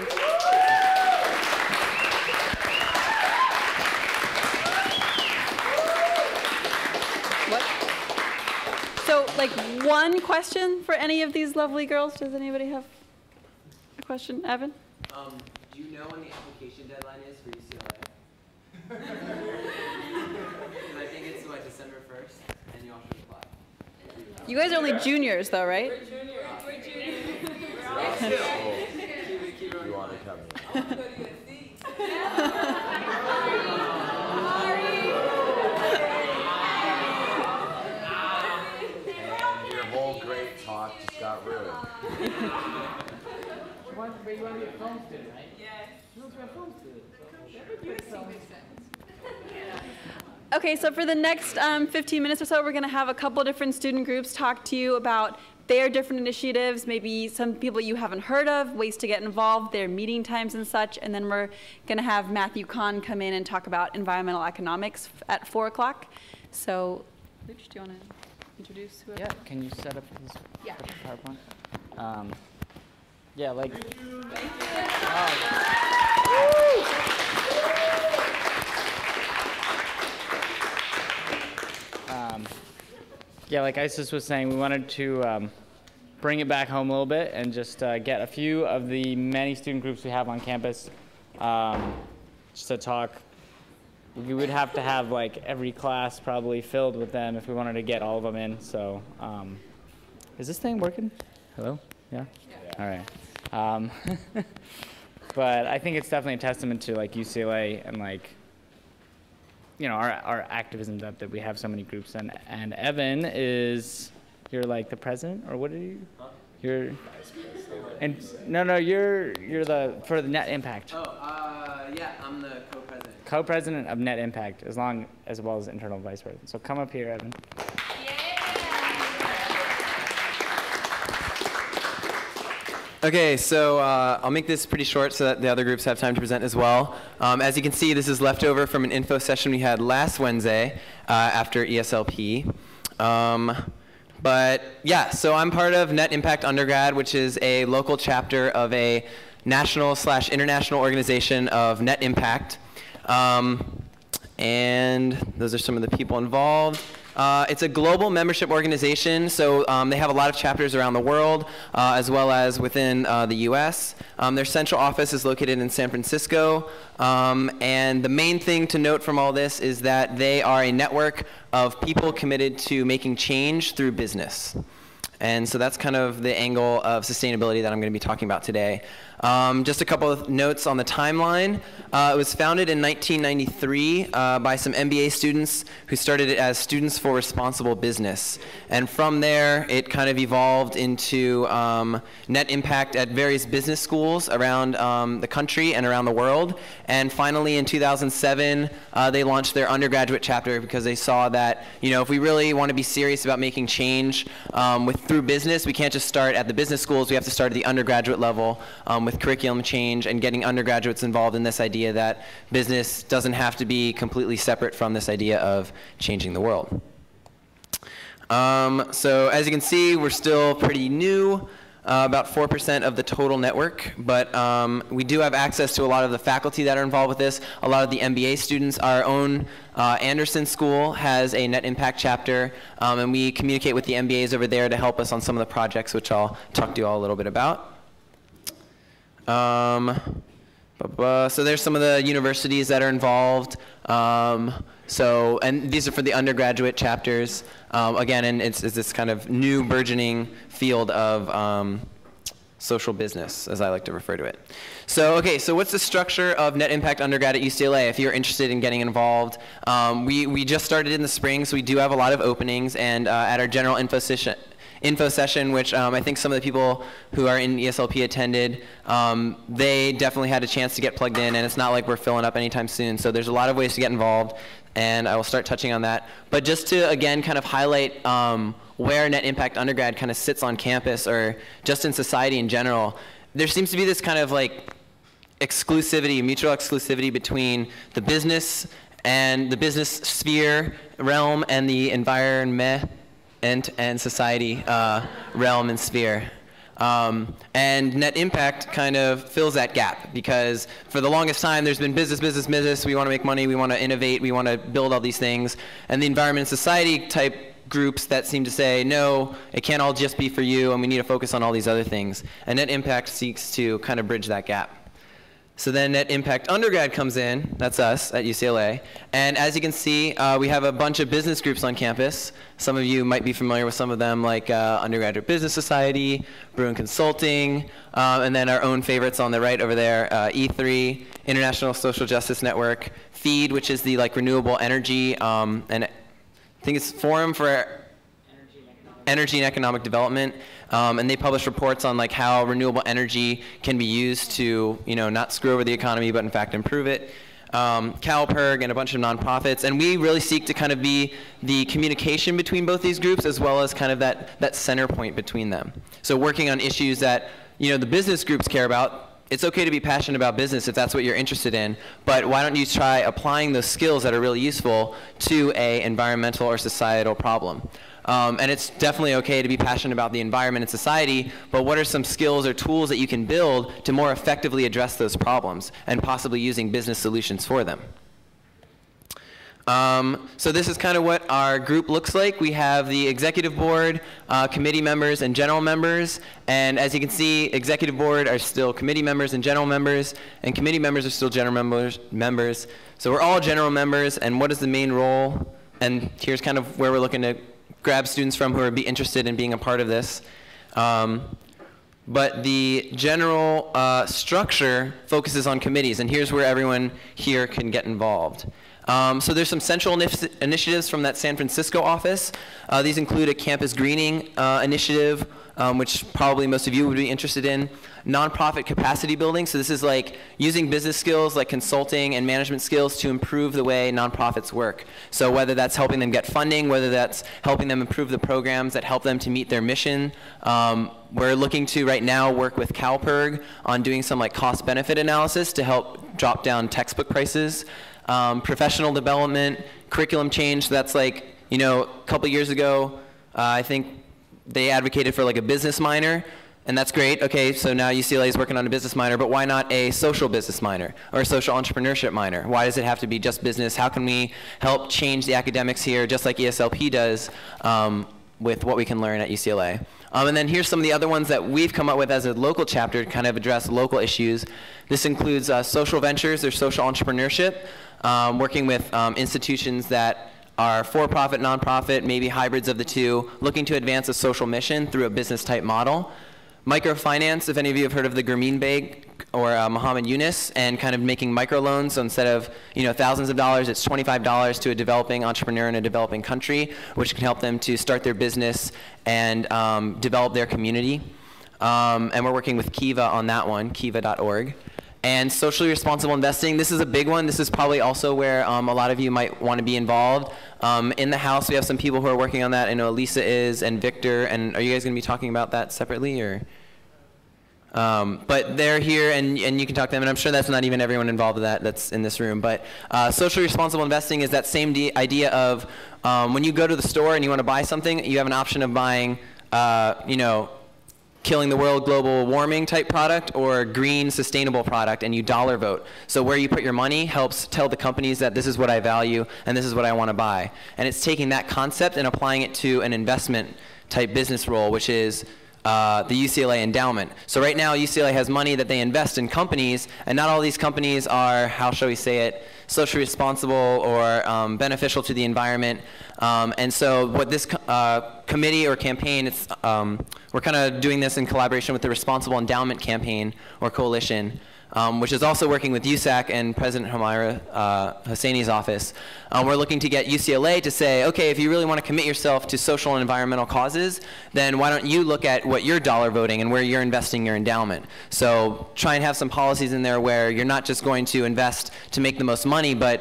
what? So, like, one question for any of these lovely girls? Does anybody have a question? Evan? Um, do you know when the application deadline is for U C L A? I think it's like December first, and you all should apply. You guys are only juniors, though, right? We're juniors. We're juniors. You want to come here? Your whole great talk just got ruined. You want to be a film student, right? Yes. You want to be a film student. Okay, so for the next um, fifteen minutes or so, we're going to have a couple different student groups talk to you about their different initiatives, maybe some people you haven't heard of, ways to get involved, their meeting times and such. And then we're going to have Matthew Kahn come in and talk about environmental economics at four o'clock. So, Luch, do you want to introduce whoever? Yeah, can you set up this yeah. PowerPoint? Um, yeah, like... Thank you. Thank you. Um, yeah, like Isis was saying, we wanted to um, bring it back home a little bit and just uh, get a few of the many student groups we have on campus um, just to talk. We would have to have like every class probably filled with them if we wanted to get all of them in. So um, is this thing working? Hello? Yeah? Yeah. All right. Um, but I think it's definitely a testament to like U C L A and like, you know, our, our activism depth that we have so many groups. And, and Evan is, you're like the president, or what are you? Huh? You're, and no, no, you're, you're the, for the Net Impact. Oh, uh, yeah, I'm the co-president. Co-president of Net Impact, as long as well as internal vice president. So come up here, Evan. Okay, so uh, I'll make this pretty short so that the other groups have time to present as well. Um, as you can see, this is leftover from an info session we had last Wednesday uh, after E S L P. Um, but yeah, so I'm part of Net Impact Undergrad, which is a local chapter of a national slash international organization of Net Impact. Um, and those are some of the people involved. Uh, it's a global membership organization, so um, they have a lot of chapters around the world, uh, as well as within uh, the U S. Um, their central office is located in San Francisco, um, and the main thing to note from all this is that they are a network of people committed to making change through business. And so that's kind of the angle of sustainability that I'm going to be talking about today. Um, just a couple of notes on the timeline. Uh, it was founded in nineteen ninety-three uh, by some M B A students who started it as Students for Responsible Business. And from there, it kind of evolved into um, Net Impact at various business schools around um, the country and around the world. And finally, in two thousand seven, uh, they launched their undergraduate chapter because they saw that, you know, if we really want to be serious about making change um, with through business, we can't just start at the business schools. We have to start at the undergraduate level. Um, with curriculum change and getting undergraduates involved in this idea that business doesn't have to be completely separate from this idea of changing the world. Um, so as you can see, we're still pretty new, uh, about four percent of the total network, but um, we do have access to a lot of the faculty that are involved with this, a lot of the M B A students. Our own uh, Anderson School has a Net Impact chapter, um, and we communicate with the M B As over there to help us on some of the projects, which I'll talk to you all a little bit about. Um, so there's some of the universities that are involved. Um, so, and these are for the undergraduate chapters. Um, again, and it's, it's this kind of new burgeoning field of um, social business, as I like to refer to it. So, okay, so what's the structure of Net Impact Undergrad at U C L A if you're interested in getting involved? Um, we, we just started in the spring, so we do have a lot of openings, and uh, at our general info session, info session, which um, I think some of the people who are in E S L P attended, um, they definitely had a chance to get plugged in, and it's not like we're filling up anytime soon, so there's a lot of ways to get involved, and I will start touching on that. But just to, again, kind of highlight um, where Net Impact Undergrad kind of sits on campus, or just in society in general, there seems to be this kind of like exclusivity, mutual exclusivity between the business and the business sphere realm and the environment and, and society uh, realm and sphere. Um, and Net Impact kind of fills that gap, because for the longest time there's been business, business, business, we want to make money, we want to innovate, we want to build all these things. And the environment and society type groups that seem to say, no, it can't all just be for you and we need to focus on all these other things. And Net Impact seeks to kind of bridge that gap. So then Net Impact Undergrad comes in, that's us at U C L A, and as you can see, uh, we have a bunch of business groups on campus. Some of you might be familiar with some of them, like uh, Undergraduate Business Society, Bruin Consulting, um, and then our own favorites on the right over there, uh, E three, International Social Justice Network, FEED, which is the like renewable energy, um, and I think it's Forum for Energy and Economic Development, um, and they publish reports on like how renewable energy can be used to, you know, not screw over the economy, but in fact improve it. Um, CalPIRG and a bunch of nonprofits, and we really seek to kind of be the communication between both these groups, as well as kind of that that center point between them. So working on issues that, you know, the business groups care about. It's okay to be passionate about business if that's what you're interested in, but why don't you try applying those skills that are really useful to a environmental or societal problem? Um, and it's definitely okay to be passionate about the environment and society, but what are some skills or tools that you can build to more effectively address those problems and possibly using business solutions for them? Um, so this is kind of what our group looks like. We have the executive board, uh, committee members, and general members. And as you can see, executive board are still committee members and general members, and committee members are still general members. members. So we're all general members, and what is the main role? And here's kind of where we're looking to grab students from who would be interested in being a part of this. Um, but the general uh, structure focuses on committees, and here's where everyone here can get involved. Um, so there's some central initi initiatives from that San Francisco office. Uh, these include a campus greening uh, initiative, um, which probably most of you would be interested in, nonprofit capacity building. So this is like using business skills like consulting and management skills to improve the way nonprofits work. So whether that's helping them get funding, whether that's helping them improve the programs that help them to meet their mission. Um, we're looking to right now work with CalPIRG on doing some like cost benefit analysis to help drop down textbook prices. Um, professional development, curriculum change, so that's like, you know, a couple years ago, uh, I think they advocated for like a business minor, and that's great. Okay, so now U C L A is working on a business minor, but why not a social business minor or a social entrepreneurship minor? Why does it have to be just business? How can we help change the academics here, just like E S L P does, um, with what we can learn at U C L A? Um, and then here's some of the other ones that we've come up with as a local chapter to kind of address local issues. This includes uh, social ventures or social entrepreneurship, um, working with um, institutions that are for-profit, non-profit, maybe hybrids of the two, looking to advance a social mission through a business-type model. Microfinance, if any of you have heard of the Grameen Bank or uh, Muhammad Yunus, and kind of making microloans. So instead of, you know, thousands of dollars, it's twenty-five dollars to a developing entrepreneur in a developing country, which can help them to start their business and um, develop their community. Um, and we're working with Kiva on that one, kiva dot org. And socially responsible investing, this is a big one. This is probably also where um, a lot of you might want to be involved. Um, in the house, we have some people who are working on that. I know Elisa is, and Victor, and are you guys gonna be talking about that separately, or? Um, but they're here, and, and you can talk to them, and I'm sure that's not even everyone involved with that that's in this room. But uh, socially responsible investing is that same de idea of um, when you go to the store and you want to buy something, you have an option of buying, uh, you know, killing the world global warming type product or green sustainable product, and you dollar vote. So where you put your money helps tell the companies that this is what I value and this is what I want to buy. And it's taking that concept and applying it to an investment type business role, which is Uh, the U C L A endowment. So right now U C L A has money that they invest in companies, and not all these companies are, how shall we say it, socially responsible or um, beneficial to the environment. Um, and so what this uh, committee or campaign, it's, um, we're kind of doing this in collaboration with the Responsible Endowment Campaign or Coalition, Um, which is also working with U S A C and President Humaira uh, Hosseini's office. Um, we're looking to get U C L A to say, okay, if you really want to commit yourself to social and environmental causes, then why don't you look at what you're dollar voting and where you're investing your endowment. So try and have some policies in there where you're not just going to invest to make the most money, but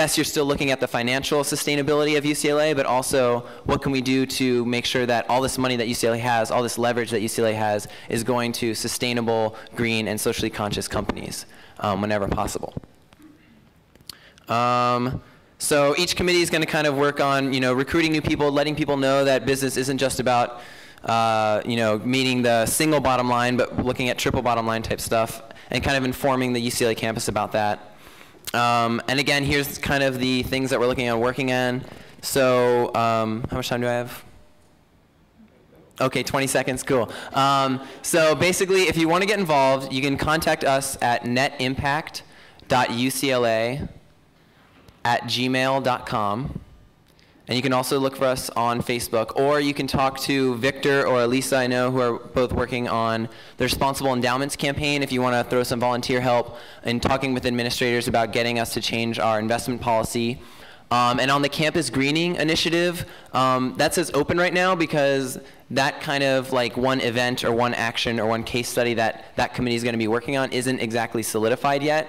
yes, you're still looking at the financial sustainability of U C L A, but also what can we do to make sure that all this money that U C L A has, all this leverage that U C L A has, is going to sustainable, green, and socially conscious companies um, whenever possible. Um, so each committee is going to kind of work on, you know, recruiting new people, letting people know that business isn't just about, uh, you know, meeting the single bottom line, but looking at triple bottom line type stuff, and kind of informing the U C L A campus about that. Um, and again, here's kind of the things that we're looking at working on. So um, how much time do I have? Okay, twenty seconds, cool. Um, so basically, if you want to get involved, you can contact us at net impact dot U C L A at gmail dot com. And you can also look for us on Facebook, or you can talk to Victor or Elisa, I know, who are both working on the Responsible Endowments Campaign if you want to throw some volunteer help in talking with administrators about getting us to change our investment policy. Um, and on the Campus Greening Initiative, um, that says open right now because that kind of like one event or one action or one case study that that committee is going to be working on isn't exactly solidified yet.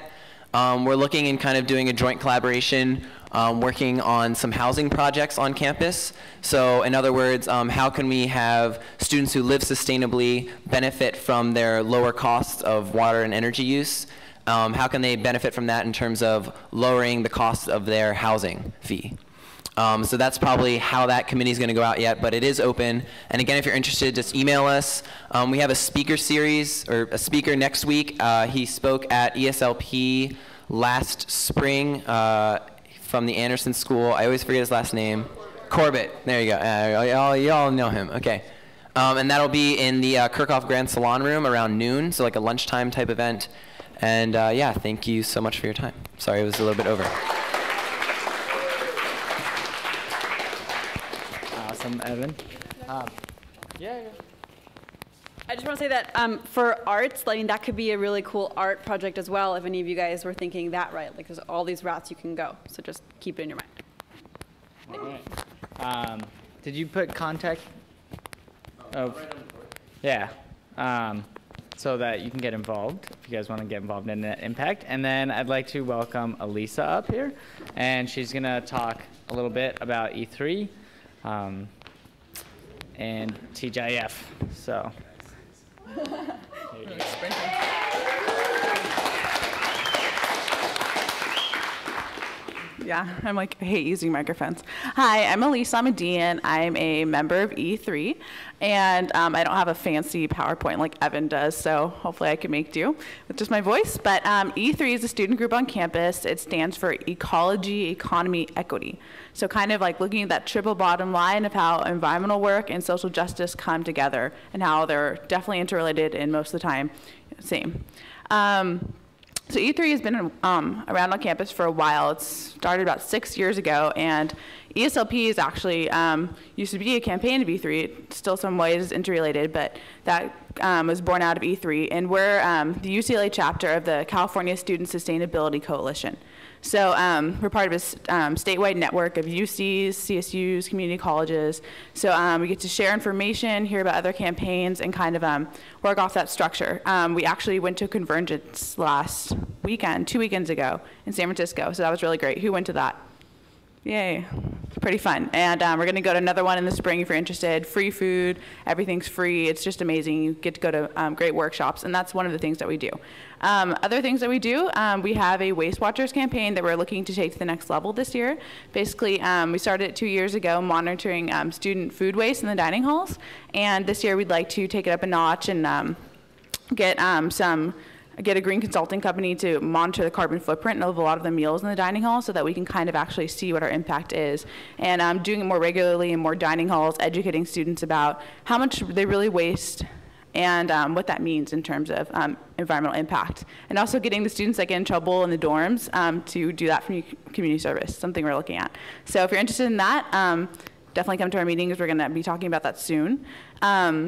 Um, we're looking and kind of doing a joint collaboration, um, working on some housing projects on campus. So in other words, um, how can we have students who live sustainably benefit from their lower costs of water and energy use? Um, how can they benefit from that in terms of lowering the cost of their housing fee? Um, so that's probably how that committee is going to go out yet, but it is open. And again, if you're interested, just email us. Um, we have a speaker series, or a speaker next week. Uh, he spoke at E S L P last spring uh, from the Anderson School. I always forget his last name. Corbett. There you go. Uh, y'all know him. Okay. Um, and that'll be in the uh, Kirchhoff Grand Salon Room around noon, so like a lunchtime type event. And uh, yeah, thank you so much for your time. Sorry, it was a little bit over. Awesome, Evan. Um, yeah, yeah. I just want to say that um, for arts, I mean, that could be a really cool art project as well, if any of you guys were thinking that, right? Like, there's all these routes you can go. So just keep it in your mind. All right. Um, did you put contact? Oh, right on the board. Yeah. Um, so that you can get involved, if you guys want to get involved in Net Impact. And then I'd like to welcome Elisa up here. And she's going to talk a little bit about E three um, and T G I F. So. Yeah, I'm like, I hate using microphones. Hi, I'm Elise Amadian. I'm a member of E three, and um, I don't have a fancy PowerPoint like Evan does, so hopefully I can make do with just my voice. But um, E three is a student group on campus. It stands for Ecology, Economy, Equity. So kind of like looking at that triple bottom line of how environmental work and social justice come together and how they're definitely interrelated and most of the time same. Um, so E three has been um, around on campus for a while. It started about six years ago, and E S L P is actually um, used to be a campaign of E three. It still some ways interrelated, but that um, was born out of E three, and we're um, the U C L A chapter of the California Student Sustainability Coalition. So um, we're part of a um, statewide network of U Cs, C S Us, community colleges. So um, we get to share information, hear about other campaigns, and kind of um, work off that structure. Um, we actually went to a convergence last weekend, two weekends ago, in San Francisco. So that was really great. Who went to that? Yay. Pretty fun. And um, we're going to go to another one in the spring if you're interested. Free food. Everything's free. It's just amazing. You get to go to um, great workshops. And that's one of the things that we do. Um, other things that we do, um, we have a Waste Watchers campaign that we're looking to take to the next level this year. Basically, um, we started it two years ago monitoring um, student food waste in the dining halls. And this year, we'd like to take it up a notch and um, get um, some... get a green consulting company to monitor the carbon footprint of a lot of the meals in the dining hall so that we can kind of actually see what our impact is. And um, doing it more regularly in more dining halls, educating students about how much they really waste and um, what that means in terms of um, environmental impact. And also getting the students that get in trouble in the dorms um, to do that from community service, something we're looking at. So if you're interested in that, um, definitely come to our meetings. We're going to be talking about that soon. Um,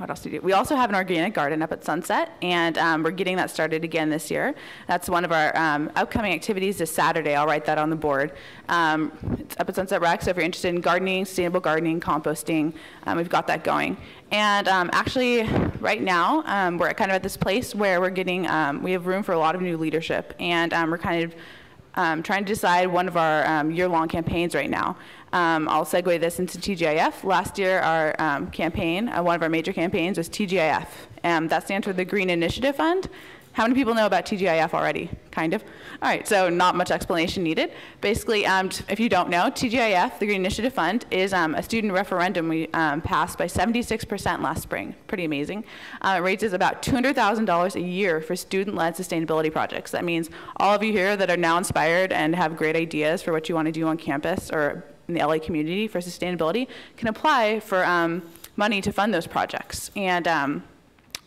What else do we do? We also have an organic garden up at Sunset, and um, we're getting that started again this year. That's one of our um, upcoming activities this Saturday. I'll write that on the board. Um, it's up at Sunset Rec, so if you're interested in gardening, sustainable gardening, composting, um, we've got that going. And um, actually, right now, um, we're kind of at this place where we're getting, um, we have room for a lot of new leadership, and um, we're kind of um, trying to decide one of our um, year-long campaigns right now. Um, I'll segue this into T G I F. Last year, our um, campaign, uh, one of our major campaigns, was T G I F. Um, that stands for the Green Initiative Fund. How many people know about T G I F already? Kind of. All right, so not much explanation needed. Basically, um, if you don't know, T G I F, the Green Initiative Fund, is um, a student referendum we um, passed by seventy-six percent last spring. Pretty amazing. Uh, it raises about two hundred thousand dollars a year for student-led sustainability projects. That means all of you here that are now inspired and have great ideas for what you want to do on campus or in the L A community for sustainability can apply for um, money to fund those projects. And um,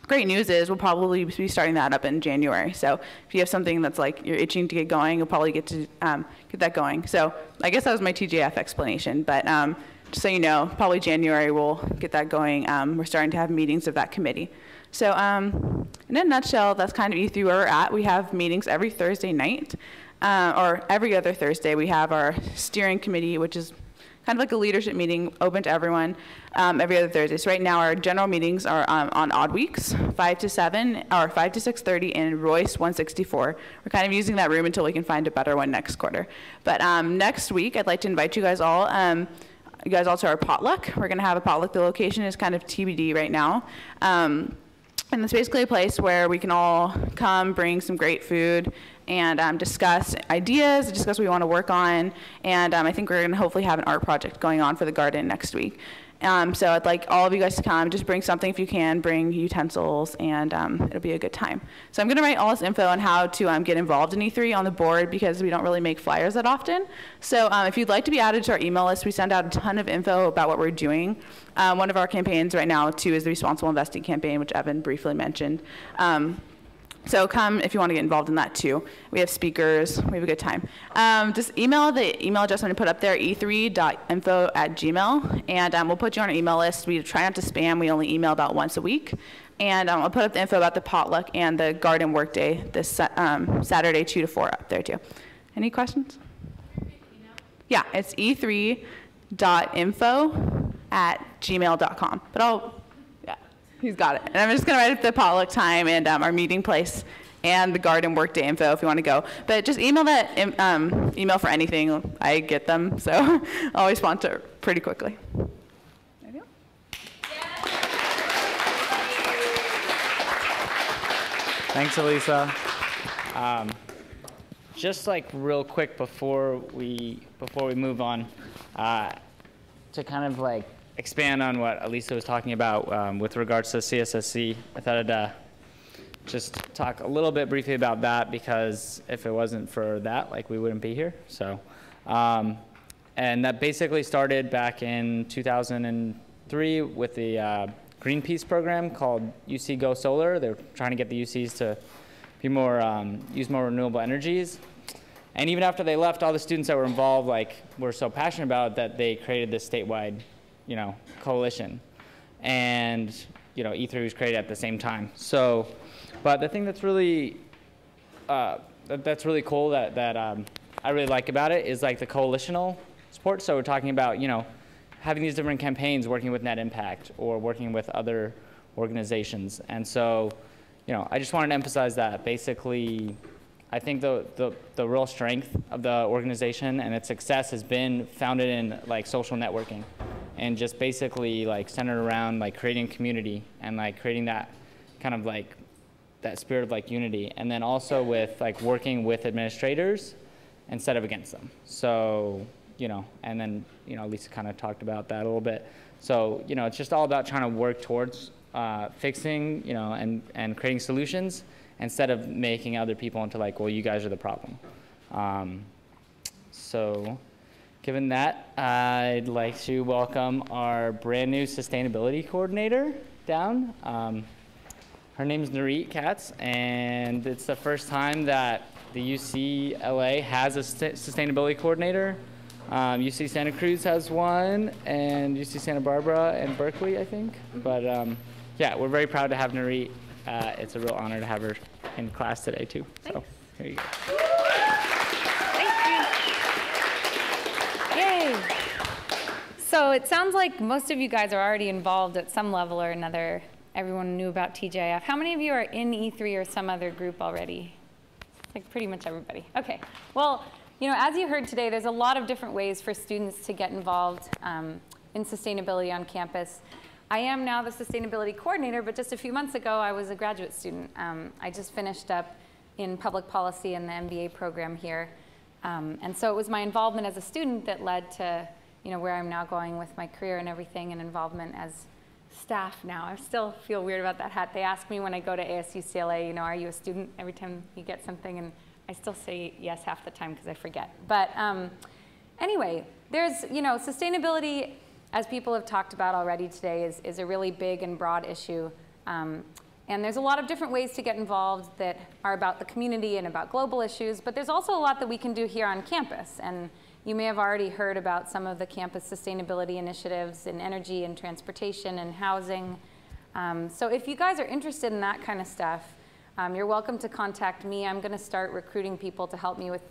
great news is we'll probably be starting that up in January. So if you have something that's like you're itching to get going, you'll probably get to um, get that going. So I guess that was my T G I F explanation, but um, just so you know, probably January we'll get that going. Um, we're starting to have meetings of that committee. So um, in a nutshell, that's kind of E three where we're at. We have meetings every Thursday night. Uh, or every other Thursday, we have our steering committee, which is kind of like a leadership meeting, open to everyone, um, every other Thursday. So right now, our general meetings are um, on odd weeks, five to seven, or five to six thirty in Royce one sixty-four. We're kind of using that room until we can find a better one next quarter. But um, next week, I'd like to invite you guys all. Um, you guys also are potluck. We're going to have a potluck. The location is kind of T B D right now. Um, and it's basically a place where we can all come, bring some great food, and um, discuss ideas, discuss what we want to work on, and um, I think we're going to hopefully have an art project going on for the garden next week. Um, so I'd like all of you guys to come. Just bring something if you can. Bring utensils, and um, it'll be a good time. So I'm going to write all this info on how to um, get involved in E three on the board because we don't really make flyers that often. So um, if you'd like to be added to our email list, we send out a ton of info about what we're doing. Uh, one of our campaigns right now, too, is the Responsible Investing campaign, which Evan briefly mentioned. Um, So come if you want to get involved in that too. We have speakers, we have a good time. Um, just email the email address I'm gonna put up there, e three dot info at gmail, and um, we'll put you on our email list. We try not to spam, we only email about once a week. And um, I'll put up the info about the potluck and the garden work day this um, Saturday, two to four up there too. Any questions? Yeah, it's e three dot info at gmail dot com, but I'll, he's got it. And I'm just going to write up the potluck time and um, our meeting place and the garden work day info if you want to go. But just email that um, email for anything. I get them, so I'll respond to it pretty quickly. There you go. Thanks, Elisa. Um, just like real quick before we, before we move on, uh, to kind of like expand on what Elisa was talking about um, with regards to C S S C. I thought I'd uh, just talk a little bit briefly about that, because if it wasn't for that, like we wouldn't be here. So, um, and that basically started back in two thousand three with the uh, Greenpeace program called U C Go Solar. They're trying to get the U Cs to be more um, use more renewable energies. And even after they left, all the students that were involved like were so passionate about it that they created this statewide, you know, coalition. And, you know, E three was created at the same time. So, but the thing that's really, uh, that, that's really cool that, that um, I really like about it is like the coalitional support. So we're talking about, you know, having these different campaigns, working with Net Impact or working with other organizations. And so, you know, I just wanted to emphasize that basically, I think the, the, the real strength of the organization and its success has been founded in like social networking and just basically like centered around like creating community and like creating that kind of like that spirit of like unity, and then also with like working with administrators instead of against them. So, you know, and then, you know, Lisa kind of talked about that a little bit. So, you know, it's just all about trying to work towards uh, fixing, you know, and, and creating solutions instead of making other people into like, well, you guys are the problem. Um, so given that, I'd like to welcome our brand new sustainability coordinator down. Um, her name's Nurit Katz, and it's the first time that the U C L A has a st sustainability coordinator. Um, U C Santa Cruz has one, and U C Santa Barbara and Berkeley, I think. But um, yeah, we're very proud to have Nurit. Uh, it's a real honor to have her in class today too. Thanks. So here you go. Thank you. Yay. So it sounds like most of you guys are already involved at some level or another. Everyone knew about T G I F. How many of you are in E three or some other group already? It's like pretty much everybody. Okay. Well, you know, as you heard today, there's a lot of different ways for students to get involved um, in sustainability on campus. I am now the sustainability coordinator, but just a few months ago, I was a graduate student. Um, I just finished up in public policy in the M B A program here. Um, and so it was my involvement as a student that led to, you know, where I'm now going with my career and everything, and involvement as staff now. I still feel weird about that hat. They ask me when I go to A S U C L A, you know, are you a student every time you get something? And I still say yes half the time because I forget. But um, anyway, there's, you know, sustainability, as people have talked about already today, is, is a really big and broad issue. Um, and there's a lot of different ways to get involved that are about the community and about global issues, but there's also a lot that we can do here on campus. And you may have already heard about some of the campus sustainability initiatives in energy and transportation and housing. Um, so if you guys are interested in that kind of stuff, um, you're welcome to contact me. I'm gonna start recruiting people to help me with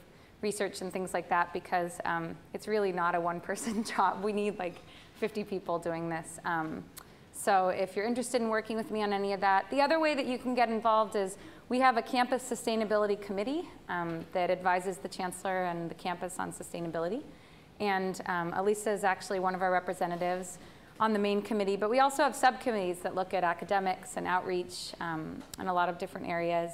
research and things like that, because um, it's really not a one-person job. We need like fifty people doing this. Um, so if you're interested in working with me on any of that. The other way that you can get involved is we have a campus sustainability committee um, that advises the chancellor and the campus on sustainability. And um, Elisa is actually one of our representatives on the main committee, but we also have subcommittees that look at academics and outreach um, in a lot of different areas.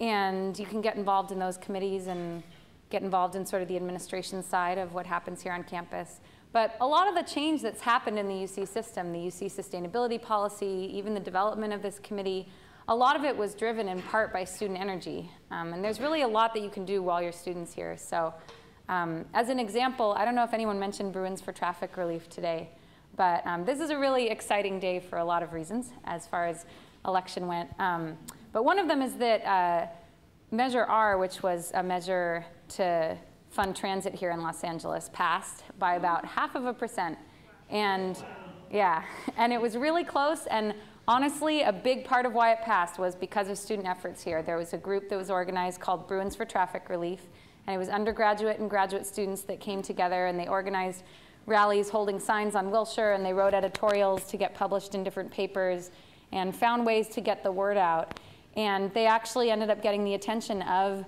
And you can get involved in those committees and get involved in sort of the administration side of what happens here on campus. But a lot of the change that's happened in the U C system, the U C sustainability policy, even the development of this committee, a lot of it was driven in part by student energy. Um, and there's really a lot that you can do while you're students here. So um, as an example, I don't know if anyone mentioned Bruins for Traffic Relief today, but um, this is a really exciting day for a lot of reasons as far as election went. Um, But one of them is that uh, Measure R, which was a measure to fund transit here in Los Angeles, passed by about half of a percent. And yeah, and it was really close. And honestly, a big part of why it passed was because of student efforts here. There was a group that was organized called Bruins for Traffic Relief, and it was undergraduate and graduate students that came together, and they organized rallies holding signs on Wilshire, and they wrote editorials to get published in different papers and found ways to get the word out. And they actually ended up getting the attention of,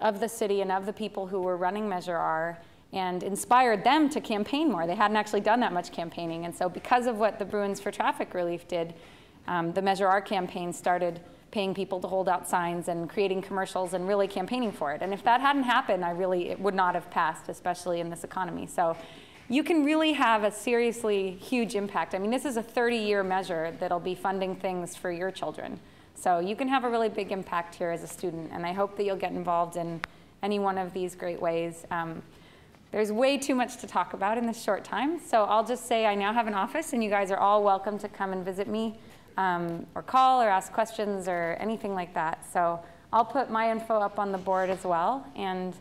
of the city and of the people who were running Measure R, and inspired them to campaign more. They hadn't actually done that much campaigning. And so because of what the Bruins for Traffic Relief did, Um, the Measure R campaign started paying people to hold out signs and creating commercials and really campaigning for it. And if that hadn't happened, I really, it would not have passed, especially in this economy. So you can really have a seriously huge impact. I mean, this is a thirty-year measure that'll be funding things for your children. So you can have a really big impact here as a student. And I hope that you'll get involved in any one of these great ways. Um, There's way too much to talk about in this short time. So I'll just say I now have an office, and you guys are all welcome to come and visit me, um, or call, or ask questions, or anything like that. So I'll put my info up on the board as well. And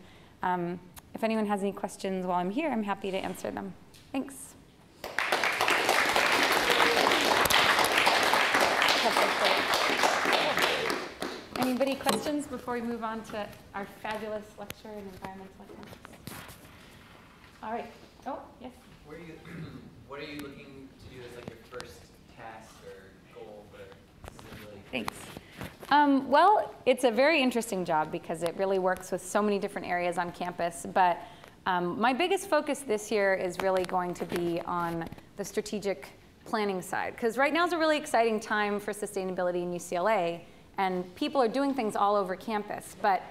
um, if anyone has any questions while I'm here, I'm happy to answer them. Thanks. Anybody questions before we move on to our fabulous lecture in environmental economics? All right. Oh, yes. What are you, what are you looking to do as like your first task or goal for sustainability? Thanks. Um, well, it's a very interesting job because it really works with so many different areas on campus. But um, my biggest focus this year is really going to be on the strategic planning side, because right now is a really exciting time for sustainability in U C L A, and people are doing things all over campus. But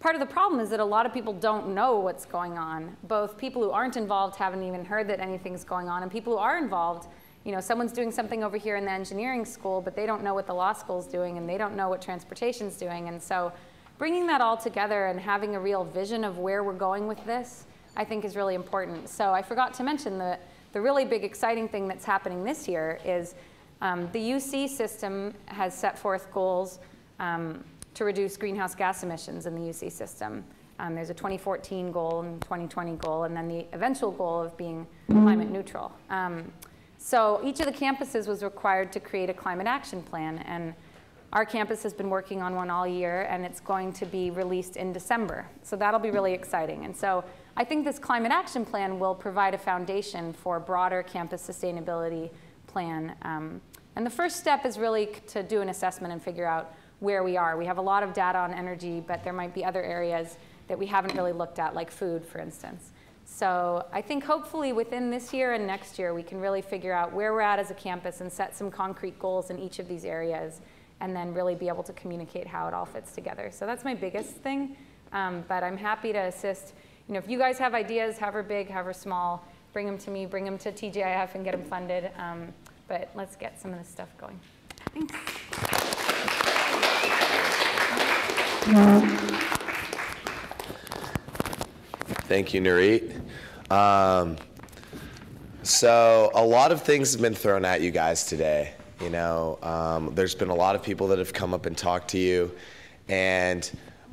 part of the problem is that a lot of people don't know what's going on. Both people who aren't involved haven't even heard that anything's going on, and people who are involved, you know, someone's doing something over here in the engineering school, but they don't know what the law school's doing, and they don't know what transportation's doing. And so bringing that all together and having a real vision of where we're going with this, I think, is really important. So I forgot to mention that the really big exciting thing that's happening this year is um, the U C system has set forth goals um, to reduce greenhouse gas emissions in the U C system. Um, there's a twenty fourteen goal and twenty twenty goal, and then the eventual goal of being climate neutral. Um, so each of the campuses was required to create a climate action plan, and our campus has been working on one all year, and it's going to be released in December. So that'll be really exciting. And so I think this climate action plan will provide a foundation for a broader campus sustainability plan. Um, and the first step is really to do an assessment and figure out where we are. We have a lot of data on energy, but there might be other areas that we haven't really looked at, like food, for instance. So I think hopefully within this year and next year, we can really figure out where we're at as a campus and set some concrete goals in each of these areas, and then really be able to communicate how it all fits together. So that's my biggest thing, um, but I'm happy to assist. You know, if you guys have ideas, however big, however small, bring them to me, bring them to T G I F and get them funded. Um, but let's get some of this stuff going. Thanks. Thank you, Nurit. Um, so a lot of things have been thrown at you guys today. You know, um, there's been a lot of people that have come up and talked to you, and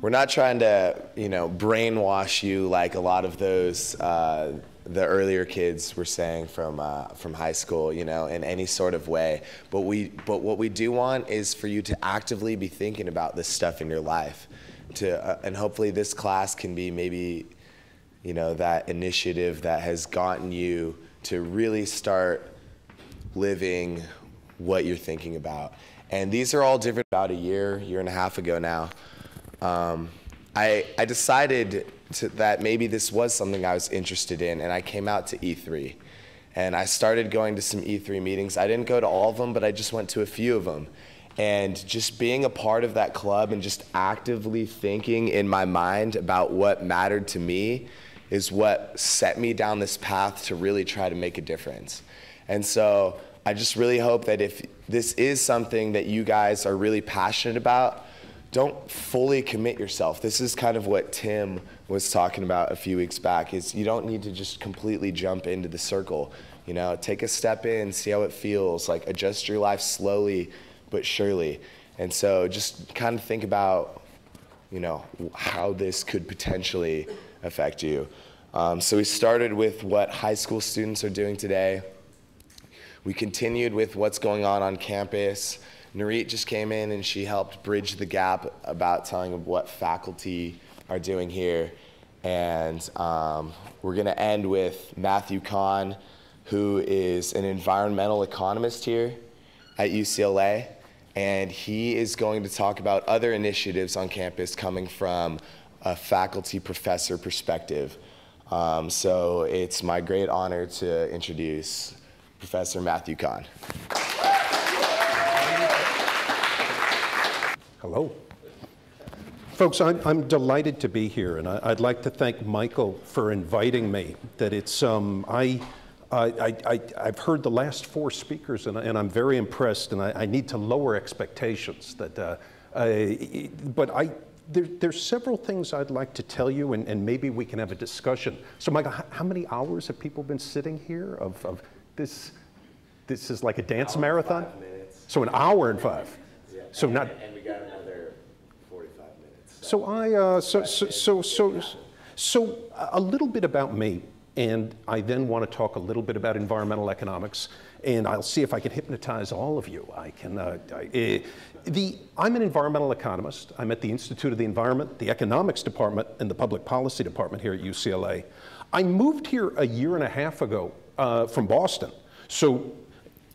we're not trying to, you know, brainwash you like a lot of those uh, the earlier kids were saying from uh, from high school, you know, in any sort of way. But we, but what we do want is for you to actively be thinking about this stuff in your life, to uh, and hopefully this class can be maybe, you know, that initiative that has gotten you to really start living what you're thinking about. And these are all different. About a year, year and a half ago now, um, I I decided to, that maybe this was something I was interested in, and I came out to E three, and I started going to some E three meetings. I didn't go to all of them, but I just went to a few of them, and just being a part of that club and just actively thinking in my mind about what mattered to me is what set me down this path to really try to make a difference. And so I just really hope that if this is something that you guys are really passionate about, don't fully commit yourself. This is kind of what Tim was talking about a few weeks back, is you don't need to just completely jump into the circle. You know, take a step in, see how it feels, like adjust your life slowly but surely. And so just kind of think about, you know, how this could potentially affect you. Um, so we started with what high school students are doing today. We continued with what's going on on campus. Nurit just came in and she helped bridge the gap about telling what faculty are doing here. And um, we're gonna end with Matthew Kahn, who is an environmental economist here at U C L A. And he is going to talk about other initiatives on campus coming from a faculty professor perspective. Um, so it's my great honor to introduce Professor Matthew Kahn. Hello. Folks, I'm, I'm delighted to be here, and I, I'd like to thank Michael for inviting me. That it's, um, I, I, I, I've heard the last four speakers, and, and I'm very impressed, and I, I need to lower expectations. That, uh, I, but I, there, there's several things I'd like to tell you, and, and maybe we can have a discussion. So Michael, how many hours have people been sitting here of, of this? This is like a dance marathon? So an hour and five. Yeah. So and, not. And we got So I, uh, so, so, so, so, so a little bit about me, and I then want to talk a little bit about environmental economics, and I'll see if I can hypnotize all of you. I can, uh, I, the, I'm an environmental economist. I'm at the Institute of the Environment, the Economics Department, and the Public Policy Department here at U C L A. I moved here a year and a half ago uh, from Boston, so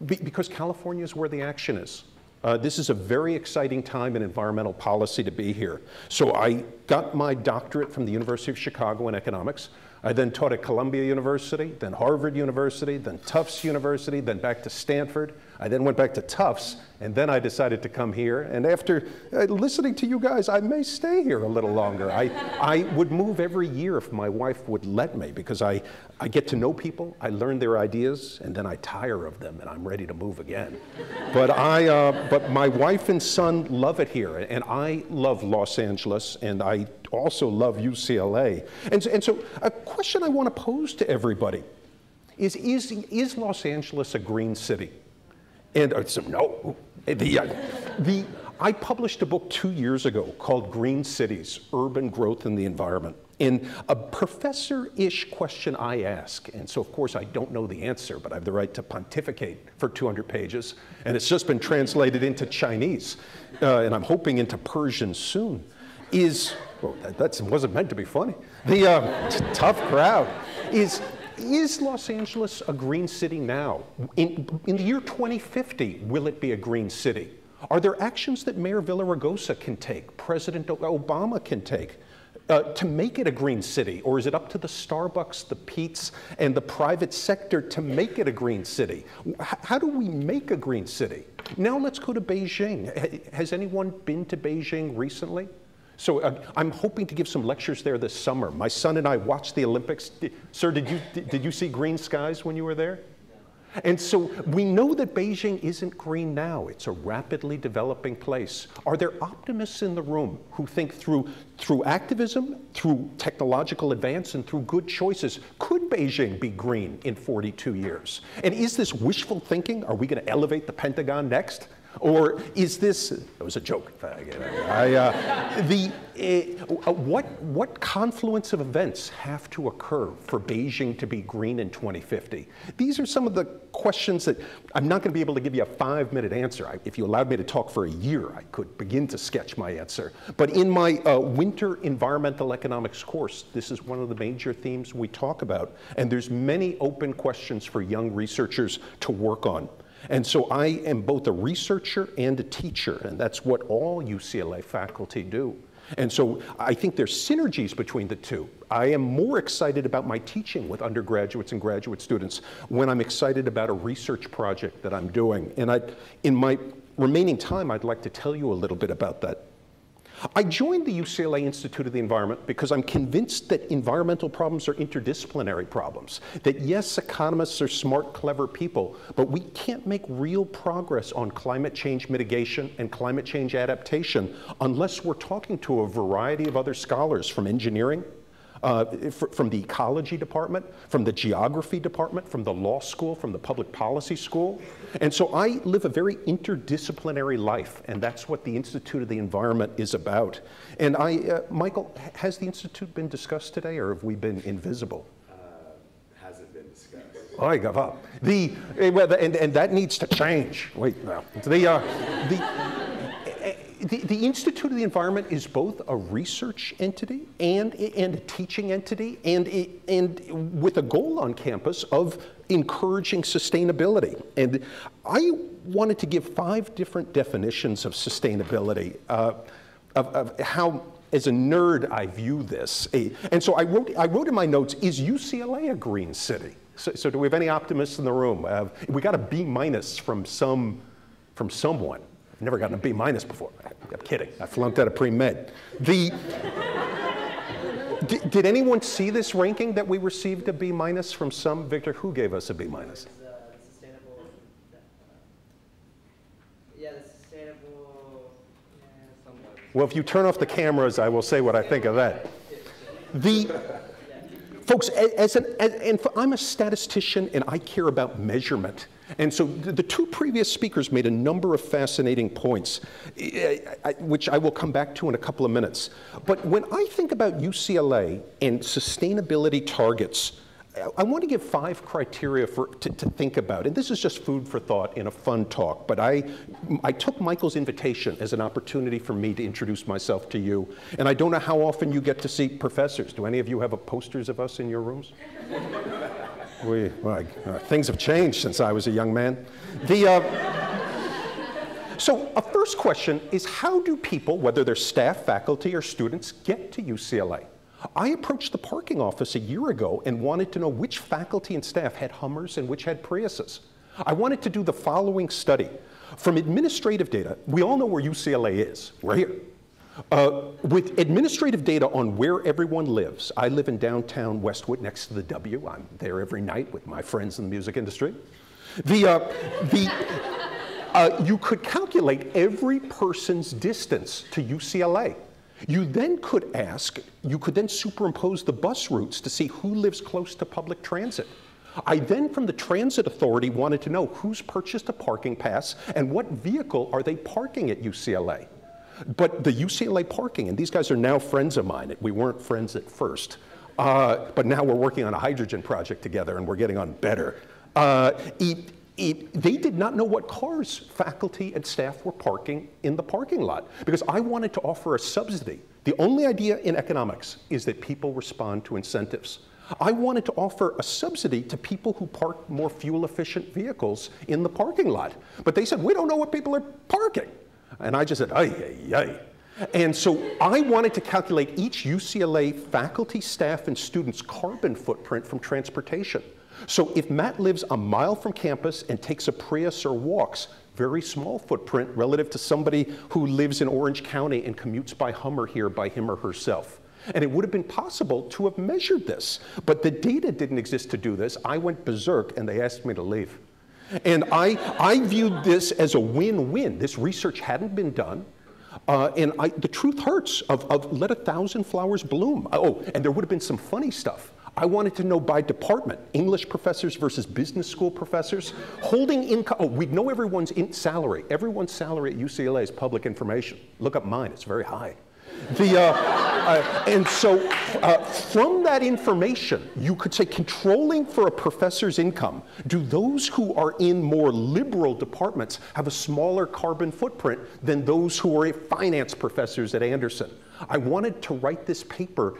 be, because California is where the action is. Uh, this is a very exciting time in environmental policy to be here. So I got my doctorate from the University of Chicago in economics. I then taught at Columbia University, then Harvard University, then Tufts University, then back to Stanford. I then went back to Tufts, and then I decided to come here. And after uh, listening to you guys, I may stay here a little longer. I, I would move every year if my wife would let me, because I, I get to know people, I learn their ideas, and then I tire of them, and I'm ready to move again. But, I, uh, but my wife and son love it here, and I love Los Angeles, and I also love U C L A. And, and so a question I want to pose to everybody is, is, is Los Angeles a green city? And uh, so, no, the, uh, the, I published a book two years ago called Green Cities, Urban Growth and the Environment. And a professor-ish question I ask, and so of course I don't know the answer, but I have the right to pontificate for two hundred pages, and it's just been translated into Chinese, uh, and I'm hoping into Persian soon, is, well, that that's, wasn't meant to be funny. The uh, tough crowd is, is Los Angeles a green city now? In, in the year twenty fifty, will it be a green city? Are there actions that Mayor Villaraigosa can take, President Obama can take uh, to make it a green city? Or is it up to the Starbucks, the Pete's, and the private sector to make it a green city? How do we make a green city? Now let's go to Beijing. Has anyone been to Beijing recently? So uh, I'm hoping to give some lectures there this summer. My son and I watched the Olympics. Did, sir, did you, did, did you see green skies when you were there? No. And so we know that Beijing isn't green now. It's a rapidly developing place. Are there optimists in the room who think through, through activism, through technological advance, and through good choices, could Beijing be green in forty-two years? And is this wishful thinking? Are we going to elevate the Pentagon next? Or is this, that was a joke, I, uh, the, uh, what, what confluence of events have to occur for Beijing to be green in twenty fifty? These are some of the questions that I'm not going to be able to give you a five-minute answer. I, if you allowed me to talk for a year, I could begin to sketch my answer. But in my uh, winter environmental economics course, this is one of the major themes we talk about. And there's many open questions for young researchers to work on. And so I am both a researcher and a teacher, and that's what all U C L A faculty do. And so I think there's synergies between the two. I am more excited about my teaching with undergraduates and graduate students when I'm excited about a research project that I'm doing. And I, in my remaining time, I'd like to tell you a little bit about that. I joined the U C L A Institute of the Environment because I'm convinced that environmental problems are interdisciplinary problems. That yes, economists are smart, clever people, but we can't make real progress on climate change mitigation and climate change adaptation unless we're talking to a variety of other scholars from engineering, uh, fr from the ecology department, from the geography department, from the law school, from the public policy school. And so I live a very interdisciplinary life, and that's what the Institute of the Environment is about. And I, uh, Michael, has the Institute been discussed today, or have we been invisible? I give up. The, and, and that needs to change. Wait, no. The, uh, the, the, the Institute of the Environment is both a research entity and, and a teaching entity, and, and with a goal on campus of encouraging sustainability. And I wanted to give five different definitions of sustainability, uh, of, of how, as a nerd, I view this. And so I wrote, I wrote in my notes, is U C L A a green city? So, so do we have any optimists in the room? Uh, we got a B minus from some, from someone. I've never gotten a B minus before. I, I'm kidding. I flunked out of pre-med. The, did, did anyone see this ranking that we received a B minus from some? Victor, who gave us a B minus? Uh, sustainable, uh, yeah, the sustainable, yeah, well, if you turn off the cameras, I will say what I think of that. The. Folks, as an, as, and I'm a statistician, and I care about measurement. And so the, the two previous speakers made a number of fascinating points, I, I, which I will come back to in a couple of minutes. But when I think about U C L A and sustainability targets, I, I want to give five criteria for, to, to think about. And this is just food for thought in a fun talk. But I, I took Michael's invitation as an opportunity for me to introduce myself to you. And I don't know how often you get to see professors. Do any of you have a posters of us in your rooms? We, well, uh, things have changed since I was a young man. The, uh, so a first question is, how do people, whether they're staff, faculty, or students, get to U C L A? I approached the parking office a year ago and wanted to know which faculty and staff had Hummers and which had Priuses. I wanted to do the following study. From administrative data, we all know where U C L A is. We're here. Uh, with administrative data on where everyone lives, I live in downtown Westwood next to the W. I'm there every night with my friends in the music industry. The, uh, the, uh, you could calculate every person's distance to U C L A. You then could ask, you could then superimpose the bus routes to see who lives close to public transit. I then, from the transit authority, wanted to know who's purchased a parking pass and what vehicle are they parking at U C L A. But the U C L A parking, and these guys are now friends of mine. We weren't friends at first, uh, but now we're working on a hydrogen project together and we're getting on better. Uh, it, It, they did not know what cars faculty and staff were parking in the parking lot, because I wanted to offer a subsidy. The only idea in economics is that people respond to incentives. I wanted to offer a subsidy to people who park more fuel-efficient vehicles in the parking lot. But they said, we don't know what people are parking. And I just said, ay, ay, ay. And so I wanted to calculate each U C L A faculty, staff, and students' carbon footprint from transportation. So if Matt lives a mile from campus and takes a Prius or walks, very small footprint relative to somebody who lives in Orange County and commutes by Hummer here by him or herself. And it would have been possible to have measured this, but the data didn't exist to do this. I went berserk and they asked me to leave. And I, I viewed this as a win-win. This research hadn't been done. Uh, and I, the truth hurts of, of let a thousand flowers bloom. Oh, and there would have been some funny stuff. I wanted to know by department, English professors versus business school professors, holding income. Oh, we'd know everyone's in salary. Everyone's salary at U C L A is public information. Look up mine, it's very high. The, uh, uh, and so uh, from that information, you could say controlling for a professor's income, do those who are in more liberal departments have a smaller carbon footprint than those who are finance professors at Anderson? I wanted to write this paper,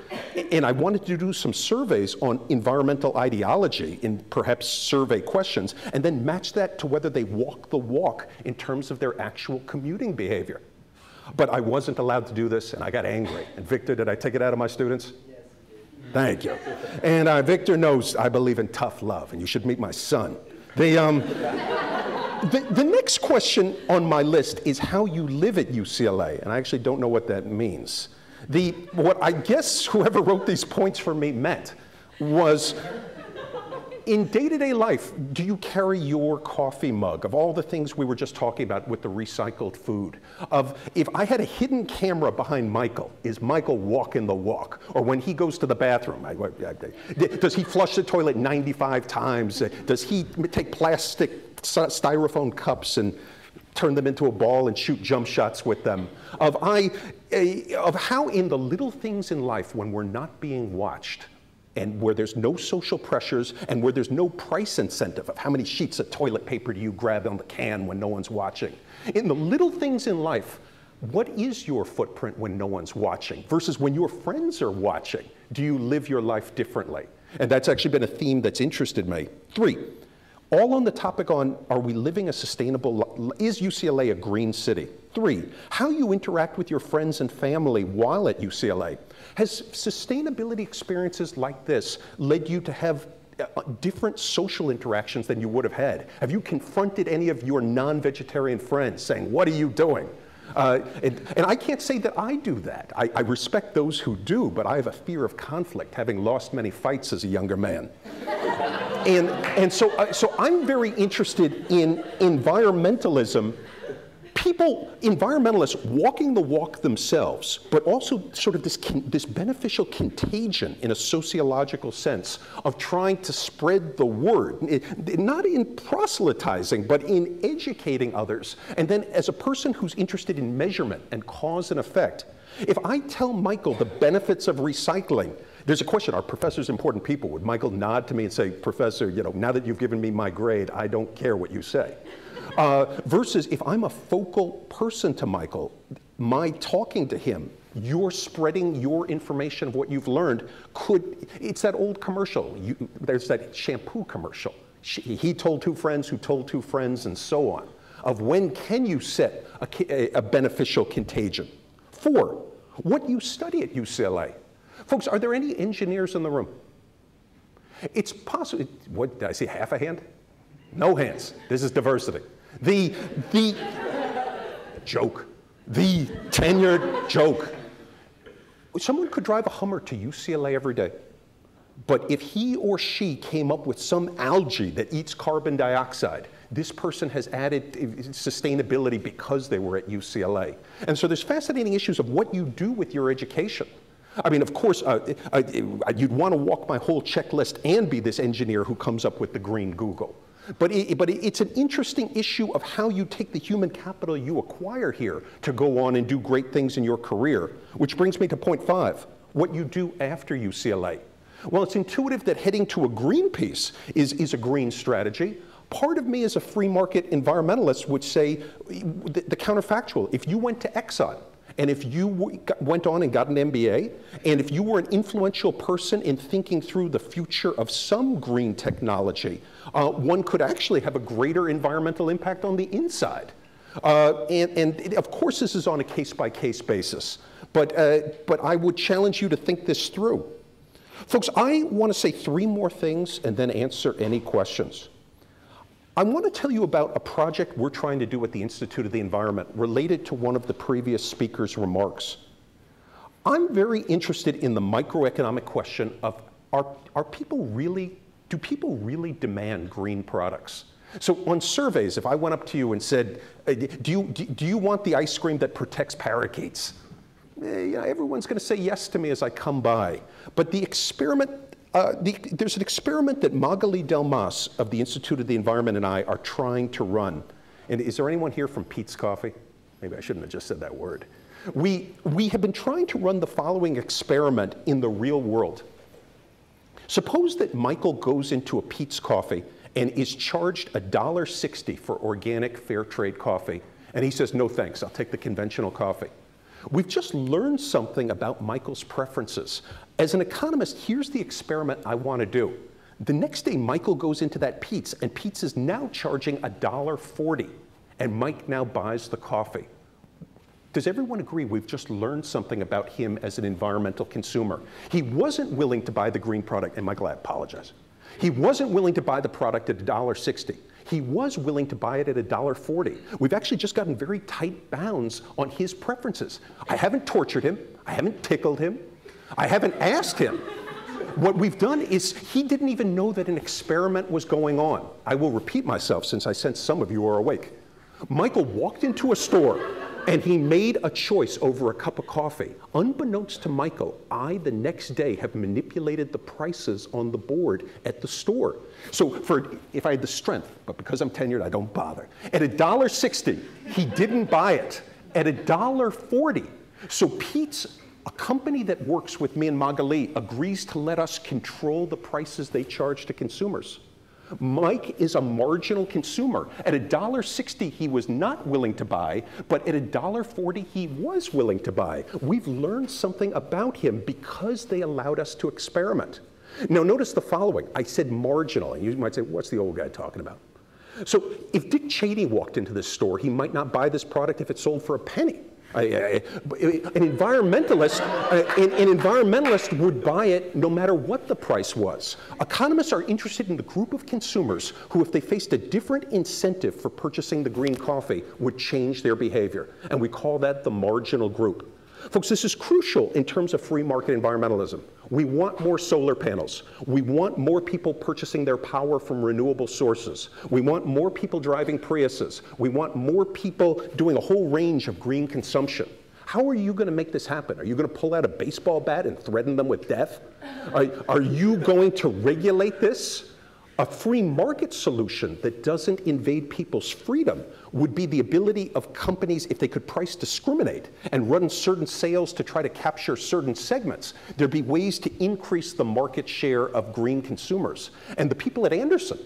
and I wanted to do some surveys on environmental ideology in perhaps survey questions, and then match that to whether they walk the walk in terms of their actual commuting behavior. But I wasn't allowed to do this, and I got angry. And Victor, did I take it out of my students? Yes, you did. Thank you. And uh, Victor knows I believe in tough love, and you should meet my son. The, um, the, the next question on my list is how you live at U C L A, and I actually don't know what that means. The, what I guess whoever wrote these points for me meant was in day-to-day life, do you carry your coffee mug of all the things we were just talking about with the recycled food? Of if I had a hidden camera behind Michael, is Michael walking the walk? Or when he goes to the bathroom, I, I, I, does he flush the toilet ninety-five times? Does he take plastic styrofoam cups and turn them into a ball and shoot jump shots with them? Of, I, of how in the little things in life when we're not being watched, and where there's no social pressures, and where there's no price incentive of how many sheets of toilet paper do you grab on the can when no one's watching. In the little things in life, what is your footprint when no one's watching versus when your friends are watching? Do you live your life differently? And that's actually been a theme that's interested me. Three, all on the topic on, are we living a sustainable, is U C L A a green city? Three, how you interact with your friends and family while at U C L A. Has sustainability experiences like this led you to have different social interactions than you would have had? Have you confronted any of your non-vegetarian friends saying, what are you doing? Uh, and, and I can't say that I do that. I, I respect those who do, but I have a fear of conflict, having lost many fights as a younger man. And, and so, uh, so I'm very interested in environmentalism. People, environmentalists, walking the walk themselves, but also sort of this, this beneficial contagion in a sociological sense of trying to spread the word, it, not in proselytizing, but in educating others. And then as a person who's interested in measurement and cause and effect, if I tell Michael the benefits of recycling, there's a question, are professors important people? Would Michael nod to me and say, Professor, you know, now that you've given me my grade, I don't care what you say? Uh, versus if I'm a focal person to Michael, my talking to him, you're spreading your information of what you've learned could, it's that old commercial, you, there's that shampoo commercial. She, he told two friends who told two friends and so on. Of when can you set a, a, a beneficial contagion? Four, what you study at U C L A. Folks, are there any engineers in the room? It's possible, what, did I see half a hand? No hands, this is diversity. The, the joke, the tenured joke. Someone could drive a Hummer to U C L A every day, but if he or she came up with some algae that eats carbon dioxide, this person has added sustainability because they were at U C L A. And so there's fascinating issues of what you do with your education. I mean, of course, uh, I, I, you'd want to walk my whole checklist and be this engineer who comes up with the green Google. But, it, but it's an interesting issue of how you take the human capital you acquire here to go on and do great things in your career, which brings me to point five, what you do after U C L A. Well, it's intuitive that heading to a green piece is, is a green strategy. Part of me as a free market environmentalist would say the, the counterfactual. If you went to Exxon, and if you w got, went on and got an M B A, and if you were an influential person in thinking through the future of some green technology, uh, one could actually have a greater environmental impact on the inside. Uh, and, and it, of course, this is on a case-by-case basis, but, uh, but I would challenge you to think this through. Folks, I want to say three more things and then answer any questions. I want to tell you about a project we're trying to do at the Institute of the Environment related to one of the previous speaker's remarks. I'm very interested in the microeconomic question of are, are people really, do people really demand green products? So on surveys, if I went up to you and said, do you, do you want the ice cream that protects parakeets? Everyone's going to say yes to me as I come by. But the experiment Uh, the, there's an experiment that Magali Delmas of the Institute of the Environment and I are trying to run. And is there anyone here from Pete's Coffee? Maybe I shouldn't have just said that word. We, we have been trying to run the following experiment in the real world. Suppose that Michael goes into a Pete's Coffee and is charged a dollar sixty for organic fair trade coffee. And he says, no thanks, I'll take the conventional coffee. We've just learned something about Michael's preferences. As an economist, here's the experiment I want to do. The next day, Michael goes into that Pete's, and Pete's is now charging a dollar forty, and Mike now buys the coffee. Does everyone agree we've just learned something about him as an environmental consumer? He wasn't willing to buy the green product, and Michael, I apologize. He wasn't willing to buy the product at a dollar sixty. He was willing to buy it at a dollar forty. We've actually just gotten very tight bounds on his preferences. I haven't tortured him. I haven't tickled him. I haven't asked him. what we've done is, he didn't even know that an experiment was going on. I will repeat myself, since I sense some of you are awake. Michael walked into a store and he made a choice over a cup of coffee. Unbeknownst to Michael, I, the next day, have manipulated the prices on the board at the store. So for, if I had the strength, but because I'm tenured, I don't bother. At a dollar sixty, he didn't buy it. At a dollar forty, so Pete's, a company that works with me and Magali, agrees to let us control the prices they charge to consumers. Mike is a marginal consumer. At a dollar sixty, he was not willing to buy, but at a dollar forty, he was willing to buy. We've learned something about him because they allowed us to experiment. Now, notice the following. I said marginal, and you might say, what's the old guy talking about? So if Dick Cheney walked into this store, he might not buy this product if it sold for a penny. I, I, an environmentalist, an, an environmentalist would buy it no matter what the price was. Economists are interested in the group of consumers who, if they faced a different incentive for purchasing the green coffee, would change their behavior. And we call that the marginal group. Folks, this is crucial in terms of free market environmentalism. We want more solar panels. We want more people purchasing their power from renewable sources. We want more people driving Priuses. We want more people doing a whole range of green consumption. How are you going to make this happen? Are you going to pull out a baseball bat and threaten them with death? Are, are you going to regulate this? A free market solution that doesn't invade people's freedom would be the ability of companies, if they could price discriminate and run certain sales to try to capture certain segments, there'd be ways to increase the market share of green consumers. And the people at Anderson,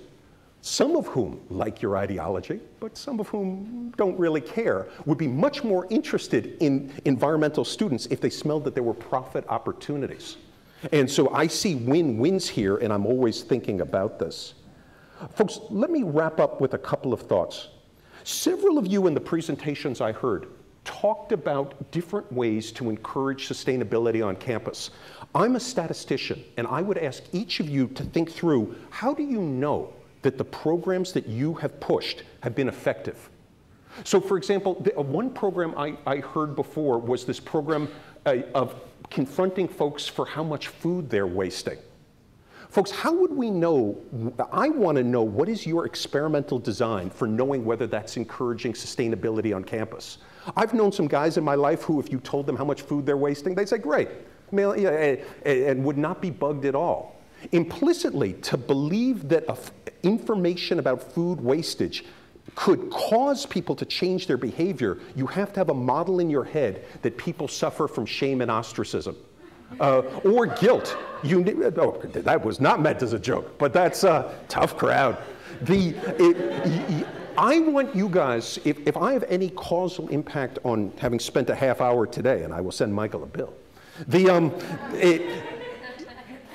some of whom like your ideology, but some of whom don't really care, would be much more interested in environmental students if they smelled that there were profit opportunities. And so I see win-wins here, and I'm always thinking about this. Folks, let me wrap up with a couple of thoughts. Several of you in the presentations I heard talked about different ways to encourage sustainability on campus. I'm a statistician, and I would ask each of you to think through, how do you know that the programs that you have pushed have been effective? So for example, the, uh, one program I, I heard before was this program uh, of confronting folks for how much food they're wasting. Folks, how would we know? I want to know, what is your experimental design for knowing whether that's encouraging sustainability on campus? I've known some guys in my life who, if you told them how much food they're wasting, they'd say, great, and would not be bugged at all. Implicitly, to believe that information about food wastage could cause people to change their behavior, you have to have a model in your head that people suffer from shame and ostracism. Uh, or guilt. You, oh, that was not meant as a joke, but that's a tough crowd. The, it, I want you guys, if, if I have any causal impact on having spent a half hour today, and I will send Michael a bill, the, um, it,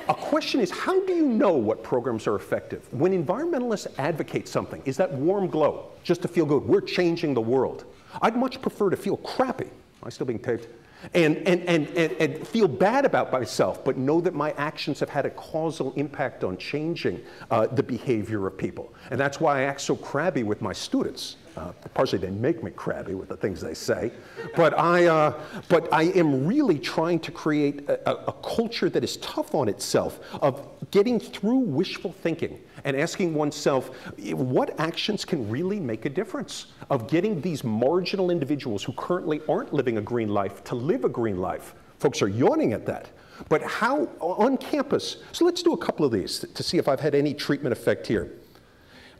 a question is, how do you know what programs are effective? When environmentalists advocate something, is that warm glow, just to feel good? We're changing the world. I'd much prefer to feel crappy. Am I still being taped? And, and, and, and, and feel bad about myself, but know that my actions have had a causal impact on changing uh, the behavior of people. And that's why I act so crabby with my students. Uh, partially they make me crabby with the things they say. But I, uh, but I am really trying to create a, a culture that is tough on itself, of getting through wishful thinking and asking oneself, what actions can really make a difference? Of getting these marginal individuals who currently aren't living a green life to live a green life. Folks are yawning at that. But how on campus? So let's do a couple of these to see if I've had any treatment effect here.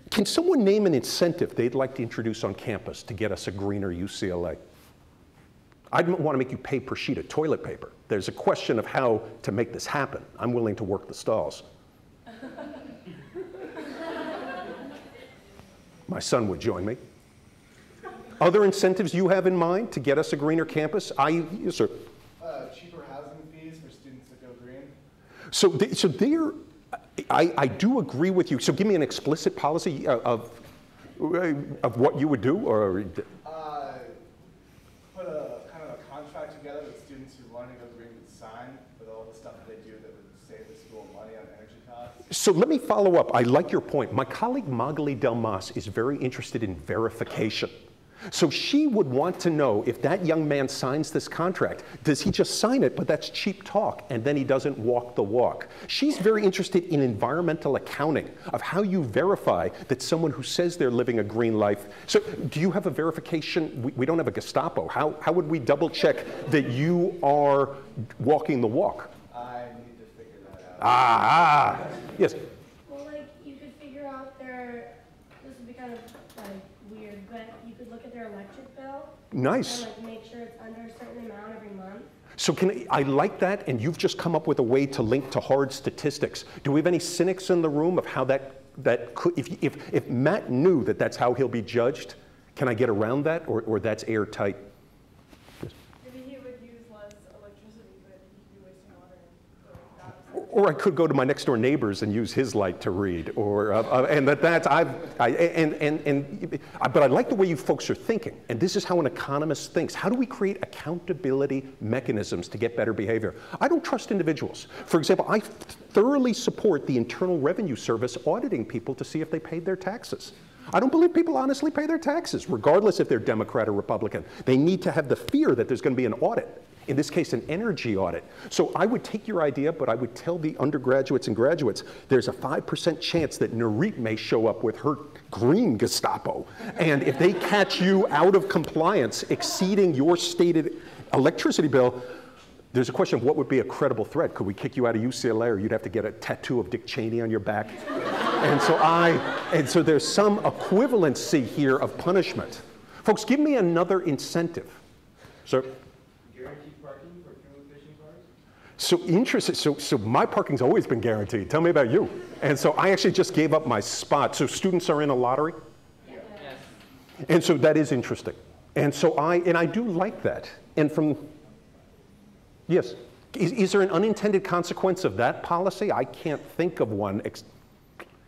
Can someone name an incentive they'd like to introduce on campus to get us a greener U C L A? I don't want to make you pay per sheet of toilet paper. There's a question of how to make this happen. I'm willing to work the stalls. My son would join me. Other incentives you have in mind to get us a greener campus? I, yes, sir. Uh, cheaper housing fees for students that go green. So, they, so they're. I, I do agree with you. So give me an explicit policy of, of what you would do, or? Uh, put a kind of a contract together with students who want to go green would sign with all the stuff that they do that would save the school money on energy costs. So let me follow up. I like your point. My colleague Magali Delmas is very interested in verification. So she would want to know, if that young man signs this contract, does he just sign it, but that's cheap talk, and then he doesn't walk the walk? She's very interested in environmental accounting, of how you verify that someone who says they're living a green life. So do you have a verification? We, we don't have a Gestapo. How, how would we double check that you are walking the walk? I need to figure that out. Ah, ah. Yes. Nice. And like make sure it's under a certain amount every month. So can I, I like that, and you've just come up with a way to link to hard statistics. Do we have any cynics in the room of how that, that could, if, if, if Matt knew that that's how he'll be judged, can I get around that, or, or that's airtight? Yes. Maybe he would use less electricity, but he'd be wasting water. So or I could go to my next door neighbors and use his light to read, or uh, uh, and that that's I've I, and and and but I like the way you folks are thinking, and this is how an economist thinks. How do we create accountability mechanisms to get better behavior? I don't trust individuals. For example, I thoroughly support the Internal Revenue Service auditing people to see if they paid their taxes. I don't believe people honestly pay their taxes, regardless if they're Democrat or Republican. They need to have the fear that there's going to be an audit. In this case, an energy audit. So I would take your idea, but I would tell the undergraduates and graduates, there's a five percent chance that Nurit may show up with her green Gestapo. And if they catch you out of compliance, exceeding your stated electricity bill, there's a question of what would be a credible threat. Could we kick you out of U C L A, or you'd have to get a tattoo of Dick Cheney on your back? And so I, and so there's some equivalency here of punishment. Folks, give me another incentive. Sir? So interesting. So, so my parking's always been guaranteed. Tell me about you. And so I actually just gave up my spot. So students are in a lottery? Yes. Yes. And so that is interesting. And so I, and I do like that. And from, yes. Is, is there an unintended consequence of that policy? I can't think of one.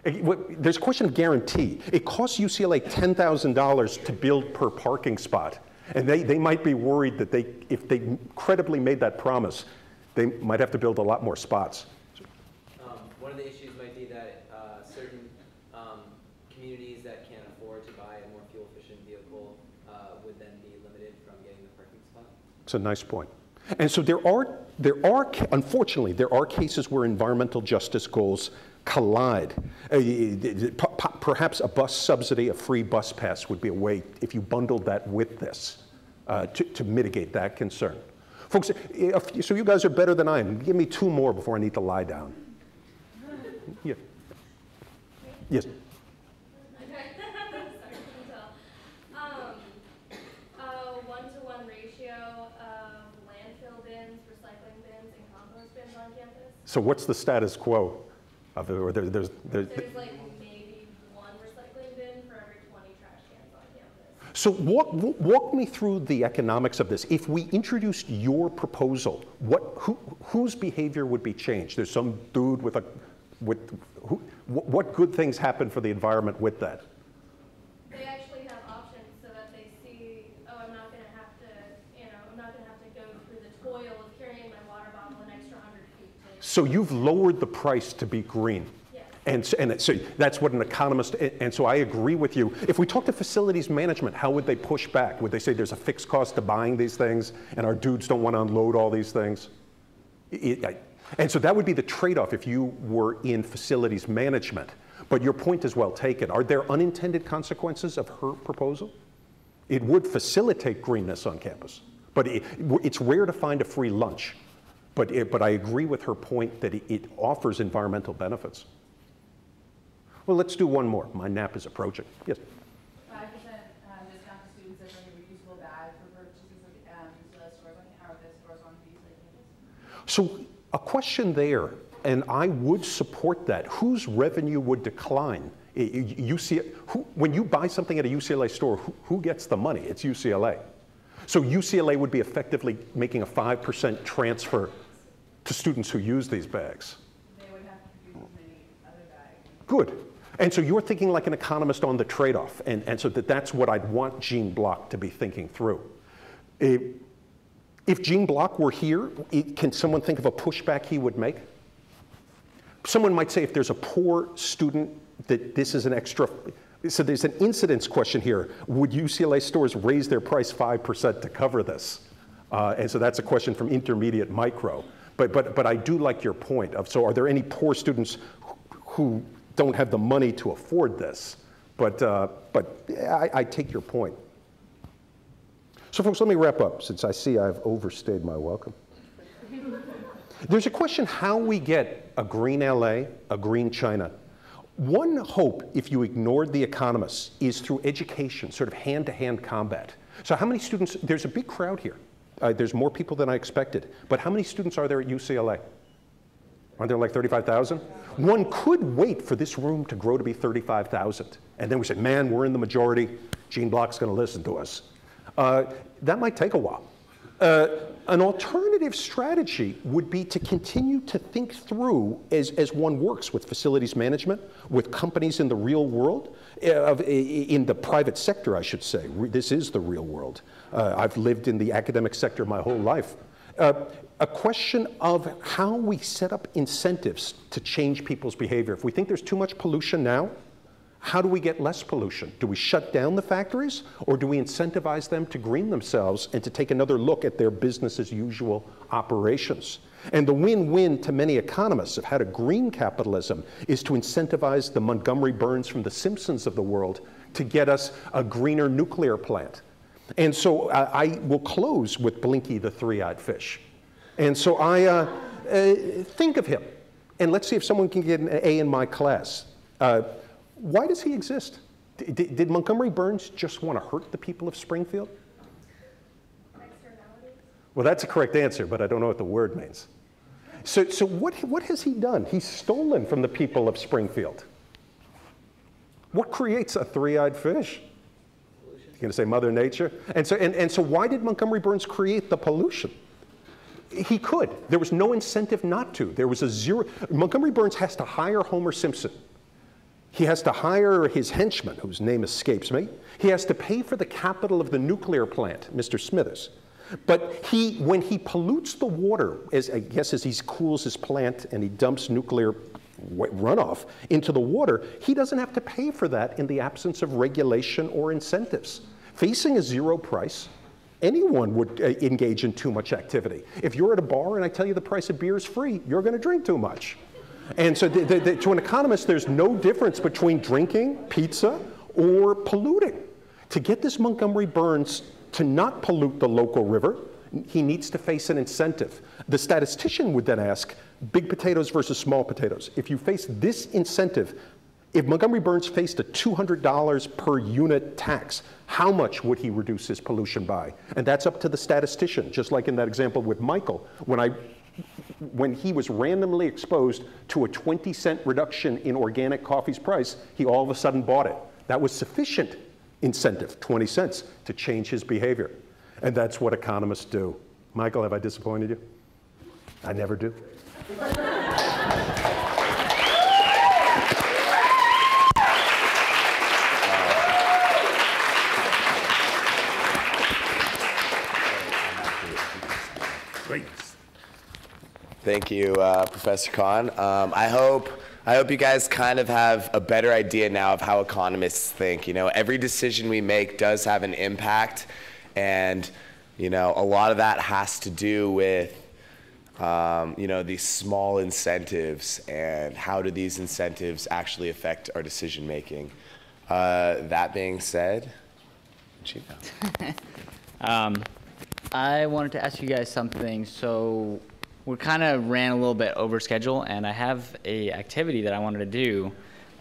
There's a question of guarantee. It costs U C L A ten thousand dollars to build per parking spot. And they, they might be worried that they, if they credibly made that promise, they might have to build a lot more spots. Um, one of the issues might be that uh, certain um, communities that can't afford to buy a more fuel-efficient vehicle uh, would then be limited from getting the parking spot. It's a nice point. And so there are, there are, unfortunately, there are cases where environmental justice goals collide. Perhaps a bus subsidy, a free bus pass would be a way, if you bundled that with this, uh, to, to mitigate that concern. Folks, so you guys are better than I am. Give me two more before I need to lie down. Yeah. Yes. Okay. Sorry, um, a one-to-one ratio of landfill bins, recycling bins, and compost bins on campus. So what's the status quo? Of, or there, there's, there's, there's like maybe one recycling bin for every twenty trash cans on campus. So walk, walk me through the economics of this. If we introduced your proposal, what, who, whose behavior would be changed? There's some dude with a, with, who, what good things happen for the environment with that? They actually have options so that they see, oh, I'm not going to have to, you know, I'm not going to have to go through the toil of carrying my water bottle an extra hundred feet. So you've lowered the price to be green. And, and so that's what an economist, and so I agree with you. If we talk to facilities management, how would they push back? Would they say there's a fixed cost to buying these things, and our dudes don't want to unload all these things? It, I, and so that would be the trade-off if you were in facilities management. But your point is well taken. Are there unintended consequences of her proposal? It would facilitate greenness on campus, but it, it's rare to find a free lunch. But, it, but I agree with her point that it, it offers environmental benefits. Well, let's do one more. My nap is approaching. Yes? five percent um, discount to students that bring a reusable bag for purchases at um, the stores on the, or the stores on these like campus. So a question there, and I would support that. Whose revenue would decline? You see, who, when you buy something at a U C L A store, who, who gets the money? It's U C L A. So U C L A would be effectively making a five percent transfer to students who use these bags. They would have to produce many other bags. Good. And so you're thinking like an economist on the trade-off, and, and so that that's what I'd want Gene Block to be thinking through. If Gene Block were here, it, can someone think of a pushback he would make? Someone might say if there's a poor student that this is an extra, So there's an incidence question here. Would U C L A stores raise their price five percent to cover this? Uh, and so that's a question from intermediate micro. But, but, but I do like your point of, so are there any poor students who don't have the money to afford this? But, uh, but I, I take your point. So folks, let me wrap up, since I see I've overstayed my welcome. There's a question how we get a green L A, a green China. One hope, if you ignored the economists, is through education, sort of hand-to-hand combat. So how many students, there's a big crowd here. Uh, there's more people than I expected. But how many students are there at U C L A? Aren't there like thirty-five thousand? One could wait for this room to grow to be thirty-five thousand. And then we say, man, we're in the majority. Gene Block's going to listen to us. Uh, that might take a while. Uh, an alternative strategy would be to continue to think through, as, as one works with facilities management, with companies in the real world, of, in the private sector, I should say. This is the real world. Uh, I've lived in the academic sector my whole life. Uh, a question of how we set up incentives to change people's behavior. If we think there's too much pollution now, how do we get less pollution? Do we shut down the factories, or do we incentivize them to green themselves and to take another look at their business as usual operations? And the win-win to many economists of how to green capitalism is to incentivize the Montgomery Burns from the Simpsons of the world to get us a greener nuclear plant. And so uh, I will close with Blinky the Three-Eyed Fish. And so I uh, uh, think of him, and let's see if someone can get an A in my class. Uh, Why does he exist? D did Montgomery Burns just want to hurt the people of Springfield? Well, that's a correct answer, but I don't know what the word means. So, so what, what has he done? He's stolen from the people of Springfield. What creates a three-eyed fish? You're going to say Mother Nature? And so, and, and so why did Montgomery Burns create the pollution? He could. There was no incentive not to. There was a zero. Montgomery Burns has to hire Homer Simpson. He has to hire his henchman, whose name escapes me. He has to pay for the capital of the nuclear plant, Mister Smithers. But he, when he pollutes the water, as I guess as he cools his plant and he dumps nuclear runoff into the water, he doesn't have to pay for that in the absence of regulation or incentives. Facing a zero price, anyone would uh, engage in too much activity. If you're at a bar and I tell you the price of beer is free, you're going to drink too much. And so the, the, the, to an economist, there's no difference between drinking pizza or polluting. To get this Montgomery Burns to not pollute the local river, he needs to face an incentive. The statistician would then ask, big potatoes versus small potatoes. If you face this incentive, if Montgomery Burns faced a two hundred dollars per unit tax, how much would he reduce his pollution by? And that's up to the statistician, just like in that example with Michael. When I when he was randomly exposed to a twenty cent reduction in organic coffee's price, he all of a sudden bought it. That was sufficient incentive, twenty cents, to change his behavior. And that's what economists do. Michael, have I disappointed you? I never do. Thank you, uh, Professor Kahn. Um, I hope I hope you guys kind of have a better idea now of how economists think. You know, every decision we make does have an impact, and you know, a lot of that has to do with um, you know, these small incentives and how do these incentives actually affect our decision making. Uh, that being said, Chiquita. um, I wanted to ask you guys something. So we kind of ran a little bit over schedule, and I have a activity that I wanted to do,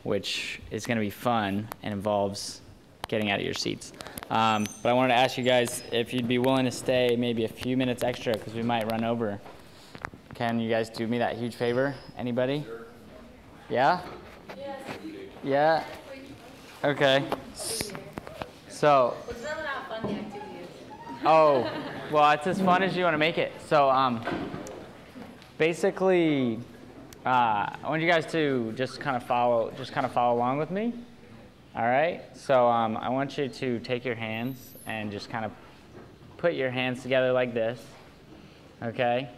which is going to be fun and involves getting out of your seats. Um, but I wanted to ask you guys if you'd be willing to stay maybe a few minutes extra, because we might run over. Can you guys do me that huge favor? Anybody? Yeah? Yeah? Okay. So. It's really not fun, the activity is. Oh, well, it's as fun as you want to make it. So. Um, Basically, uh, I want you guys to just kind of follow, just kind of follow along with me. All right. So um, I want you to take your hands and just kind of put your hands together like this. Okay.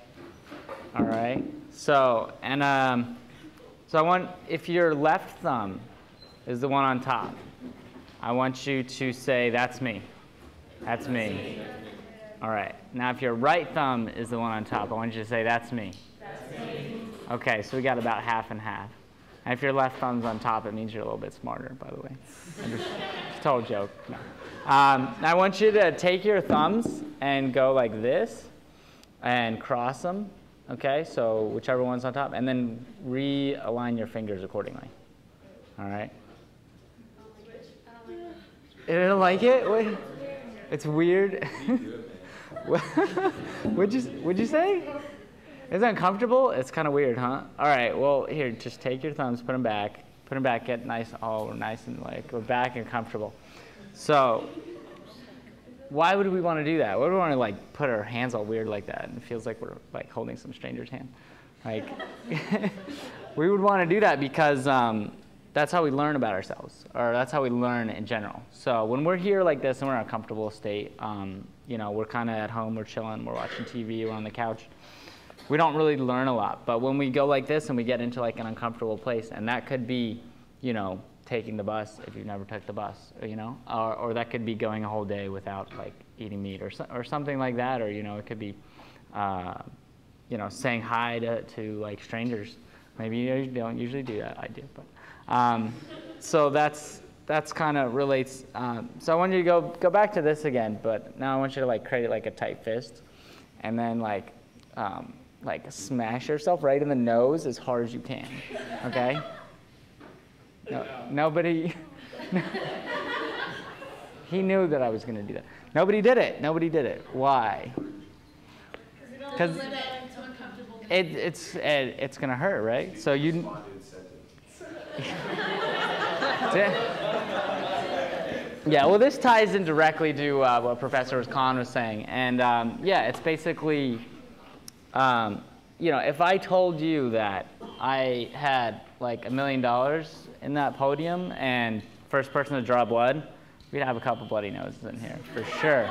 All right. So and um, so I want if your left thumb is the one on top, I want you to say, that's me. That's me. All right. Now, if your right thumb is the one on top, I want you to say, that's me. That's me. OK, so we got about half and half. And if your left thumb's on top, it means you're a little bit smarter, by the way. It's a total joke. No. Um, I want you to take your thumbs and go like this and cross them, OK? So whichever one's on top. And then realign your fingers accordingly. All right? You don't like it? Wait. It's weird. What'd you, what'd you say? Is that uncomfortable? It's kind of weird, huh? All right, well, here, just take your thumbs, put them back. Put them back, get nice, all nice and like, we're back and comfortable. So why would we want to do that? Why would we want to like put our hands all weird like that? And it feels like we're like holding some stranger's hand. Like, we would want to do that because um, that's how we learn about ourselves, or that's how we learn in general. So when we're here like this and we're in a comfortable state, um, you know, we're kind of at home, we're chilling, we're watching T V, we're on the couch. We don't really learn a lot. But when we go like this and we get into like an uncomfortable place, and that could be, you know, taking the bus if you've never took the bus, you know, or, or that could be going a whole day without like eating meat or, or something like that, or, you know, it could be, uh, you know, saying hi to, to like strangers. Maybe you don't usually do that. I do, but. Um, so that's that's kind of relates. Um, so I want you to go go back to this again, but now I want you to like create like a tight fist, and then like um, like smash yourself right in the nose as hard as you can. Okay. No, nobody. He knew that I was going to do that. Nobody did it. Nobody did it. Why? Because it it, it's it, it's going to hurt, right? So you. Yeah, well, this ties in directly to uh, what Professor Kahn was saying. And um, yeah, it's basically, um, you know, if I told you that I had like a million dollars in that podium and first person to draw blood, we'd have a couple bloody noses in here, for sure.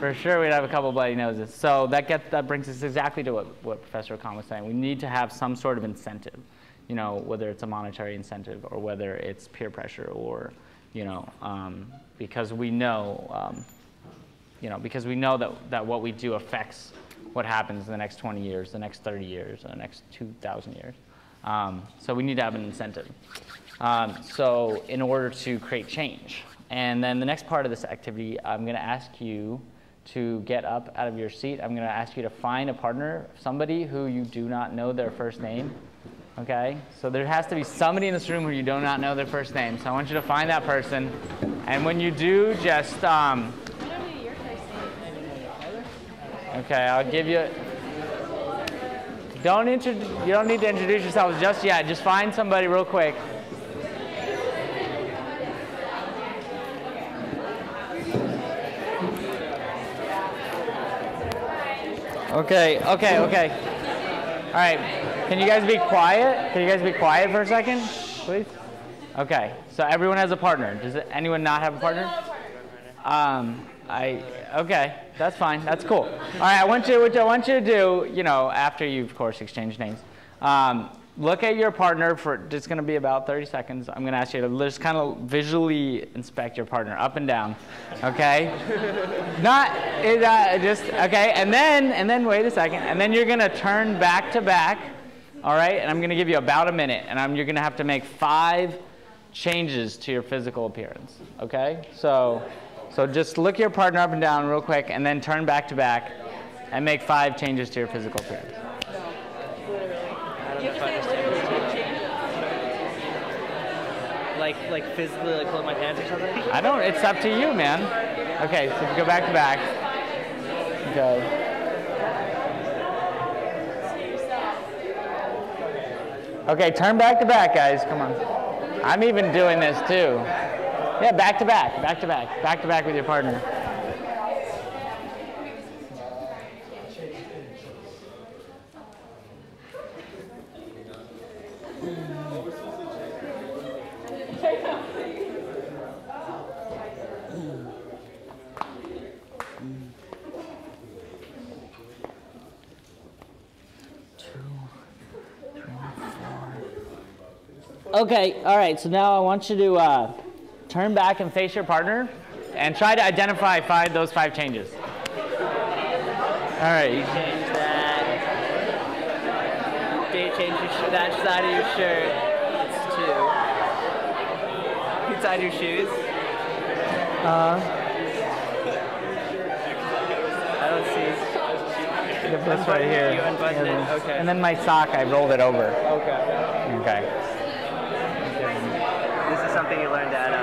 For sure, we'd have a couple bloody noses. So that, gets, that brings us exactly to what, what Professor Kahn was saying. We need to have some sort of incentive. You know, whether it's a monetary incentive or whether it's peer pressure or, you know, um, because we know, um, you know, because we know that, that what we do affects what happens in the next twenty years, the next thirty years, the next two thousand years. Um, so we need to have an incentive. Um, so in order to create change. And then the next part of this activity, I'm going to ask you to get up out of your seat. I'm going to ask you to find a partner, somebody who you do not know their first name. Okay, so there has to be somebody in this room who you do not know their first name. So I want you to find that person, and when you do, just um. I don't know your first name. Okay, I'll give you. Don't intro. You don't need to introduce yourselves just yet. Just find somebody real quick. Okay. Okay. Okay. All right. Can you guys be quiet? Can you guys be quiet for a second, please? Okay. So everyone has a partner. Does anyone not have a partner? Um, I. Okay. That's fine. That's cool. All right. I want you. What I want you to do, you know, after you, of course, exchange names, um, look at your partner for. It's going to be about thirty seconds. I'm going to ask you to just kind of visually inspect your partner, up and down. Okay. Not. It, uh, just. Okay. And then. And then. Wait a second. And then you're going to turn back to back. All right, and I'm going to give you about a minute, and I'm, you're going to have to make five changes to your physical appearance, okay? So, so just look your partner up and down real quick, and then turn back to back, and make five changes to your physical appearance. Like, like physically, like hold my hands or something? I don't, it's up to you, man. Okay, so if you go back to back, go. Okay, turn back to back, guys. Come on. I'm even doing this too. Yeah, back to back, back to back, back to back with your partner. Okay, all right, so now I want you to uh, turn back and face your partner and try to identify five those five changes. All right. You change that. You change your, that side of your shirt. That's two. Good side of your shoes. Uh, I don't see. The bus right here. You unbuttoned it. Okay. And then my sock, I rolled it over. Okay. Okay. Something you learned at uh,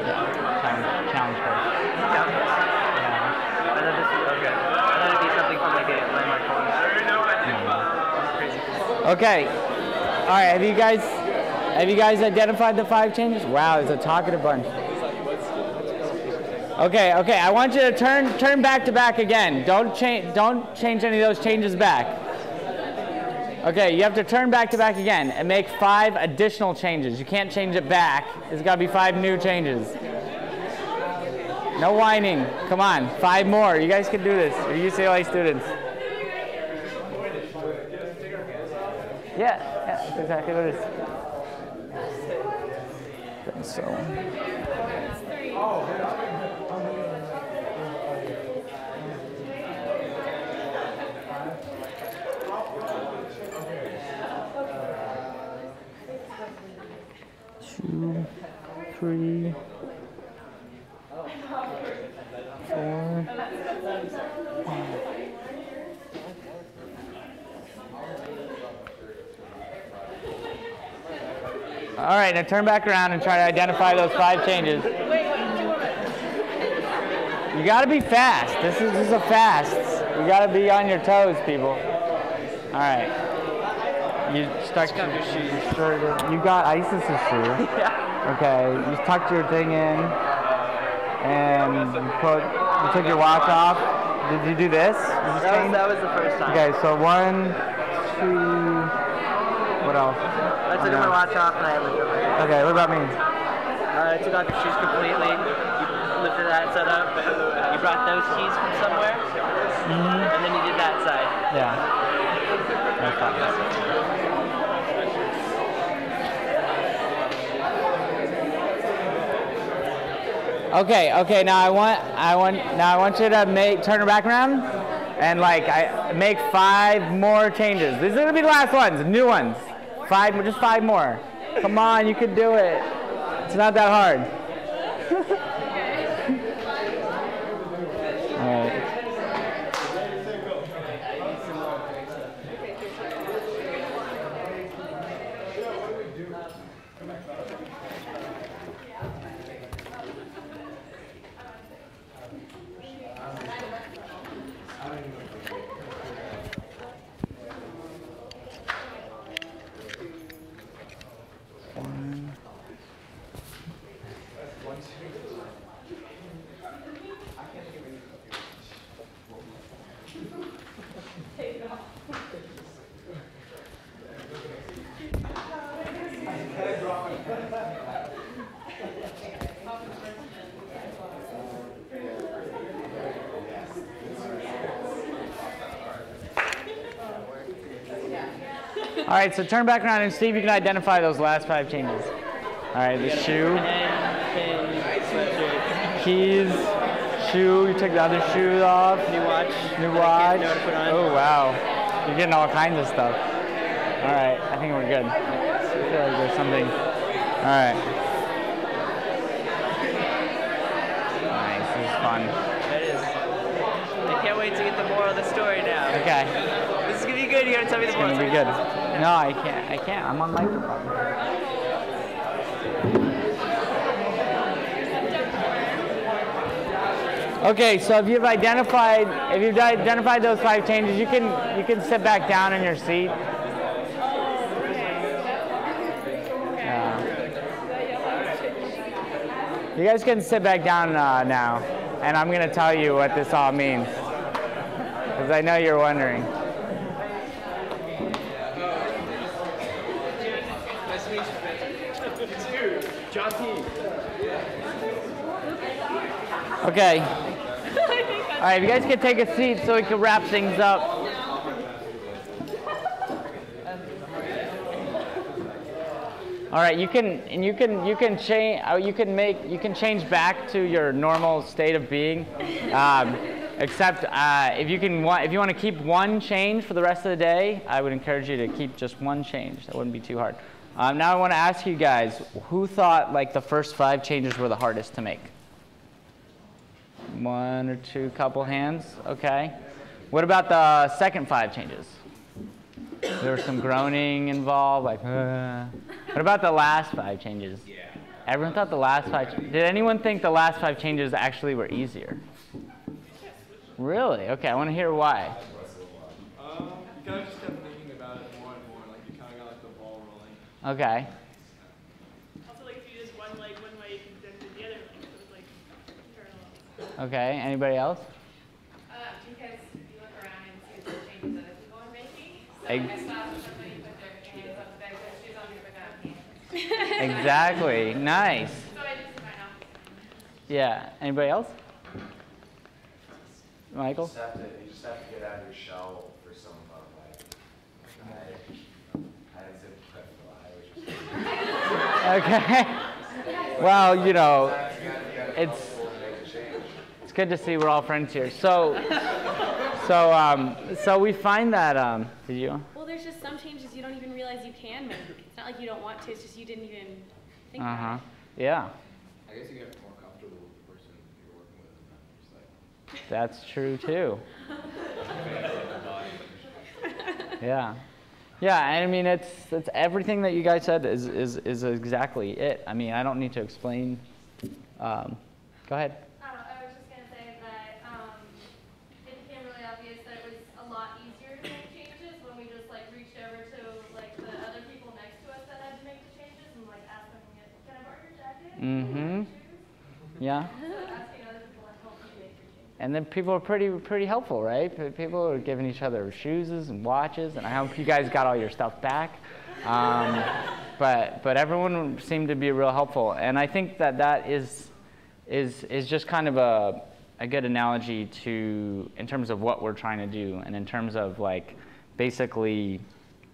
yeah. Challenge Course. Challenge Course? Yeah. I thought this was, okay. I thought it'd be something from like a landmark college. Okay. All right. Have you guys have you guys identified the five changes? Wow, it's a talkative bunch. Okay. Okay. I want you to turn turn back to back again. Don't change don't change any of those changes back. Okay, you have to turn back to back again and make five additional changes. You can't change it back. There's got to be five new changes. No whining. Come on, five more. You guys can do this. You're U C L A students. Yeah, yeah, that's exactly what it is. I think so. Two, three, four. All right, now turn back around and try to identify those five changes. You got to be fast. This is, this is a fast. You got to be on your toes, people. All right. You stuck your, your shirt in. You got Isis's shoe. Yeah. Okay. You tucked your thing in, and you put. You took your watch off. Did you do this? Did you that, was, that was the first time. Okay. So one, two. What else? I took my watch off and I looked over here. Okay. What about me? Uh, I took off your shoes completely. You lifted that set up. You brought those keys from somewhere, mm-hmm. and then you did that side. Yeah. Okay. Okay. Okay. Now I want. I want. Now I want you to make turn her back around, and like I make five more changes. These are gonna be the last ones, new ones. Five. Just five more. Come on, you can do it. It's not that hard. All right. All right, so turn back around and see if you can identify those last five changes. All right, the shoe, keys, shoe. You took the other shoe off. New watch. New watch. Oh wow, you're getting all kinds of stuff. All right, I think we're good. I feel like there's something. All right. Nice, this is fun. That is. I can't wait to get the moral of the story now. Okay. This is gonna be good. You gotta tell me the moral. It's gonna be good. No, I can't. I can't. I'm on microphone. Okay, so if you've identified, if you've identified those five changes, you can you can sit back down in your seat. Uh, you guys can sit back down uh, now, and I'm gonna tell you what this all means, because I know you're wondering. Okay. All right, you guys can take a seat so we can wrap things up. All All right, you can and you can you can change you can make you can change back to your normal state of being, um, except uh, if you can if you want to keep one change for the rest of the day, I would encourage you to keep just one change. That wouldn't be too hard. Um, now I want to ask you guys, who thought like the first five changes were the hardest to make? One or two, couple hands. Okay. What about the second five changes? There was some groaning involved, like, uh. What about the last five changes? Yeah. Everyone thought the last five. Did anyone think the last five changes actually were easier? Really? Okay, I want to hear why. Um, you kind of just kept thinking about it more and more, like you kind of got like the ball rolling. Okay. Also, like if you just one leg one way, you can then do the other leg, so it was like parallel. Okay. Anybody else? Exactly. Nice. Yeah. Anybody else? Michael? You just have to, you just have to get out of your shell for some fun. Like, okay. Well, you know, it's it's good to see we're all friends here. So. So, um, so we find that, um, did you? Well, there's just some changes you don't even realize you can make. It's not like you don't want to, it's just you didn't even think uh-huh. about it. Yeah. I guess you get more comfortable with the person you're working with and not just like. That's true, too. Yeah. Yeah, I mean, it's, it's everything that you guys said is, is, is exactly it. I mean, I don't need to explain. Um, go ahead. Mm-hmm. Yeah. And then people are pretty pretty helpful, right? People are giving each other shoes and watches, and I hope you guys got all your stuff back. Um, but but everyone seemed to be real helpful, and I think that that is is is just kind of a a good analogy to in terms of what we're trying to do, and in terms of like basically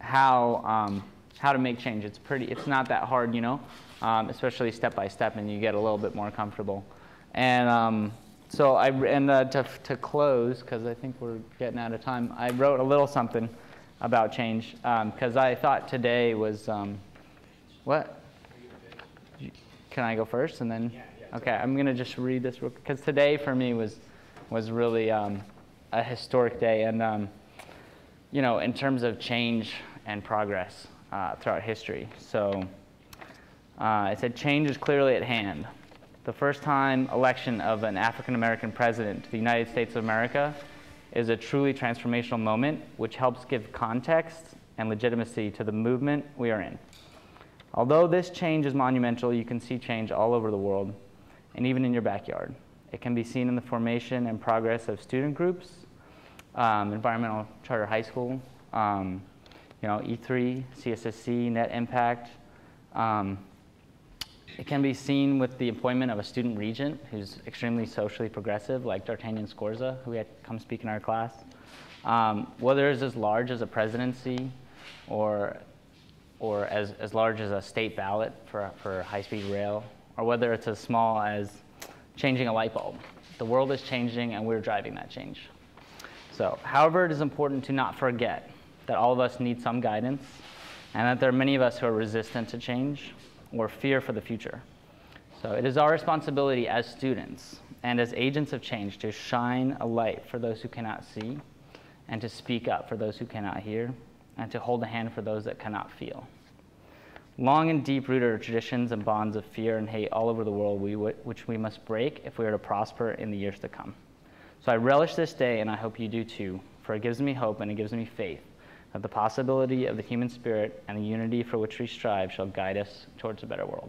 how um, how to make change. It's pretty. It's not that hard, you know. Um, especially step by step, and you get a little bit more comfortable. And um, so I, and uh, to, to close, because I think we're getting out of time, I wrote a little something about change, because um, I thought today was, um, what? Can I go first and then? Yeah, yeah, okay, I'm going to just read this, because today for me was, was really um, a historic day, and um, you know, in terms of change and progress uh, throughout history. So. Uh, it said, change is clearly at hand. The first time election of an African-American president to the United States of America is a truly transformational moment, which helps give context and legitimacy to the movement we are in. Although this change is monumental, you can see change all over the world, and even in your backyard. It can be seen in the formation and progress of student groups, um, Environmental Charter High School, um, you know, E three, C S S C, Net Impact. Um, It can be seen with the appointment of a student regent who's extremely socially progressive, like D'Artagnan Scorza, who had come speak in our class. Um, whether it's as large as a presidency or, or as, as large as a state ballot for, for high-speed rail, or whether it's as small as changing a light bulb. The world is changing, and we're driving that change. So, however, it is important to not forget that all of us need some guidance, and that there are many of us who are resistant to change, or fear for the future. So it is our responsibility as students and as agents of change to shine a light for those who cannot see, and to speak up for those who cannot hear, and to hold a hand for those that cannot feel. Long and deep-rooted are traditions and bonds of fear and hate all over the world we which we must break if we are to prosper in the years to come. So I relish this day, and I hope you do too, for it gives me hope and it gives me faith that the possibility of the human spirit and the unity for which we strive shall guide us towards a better world.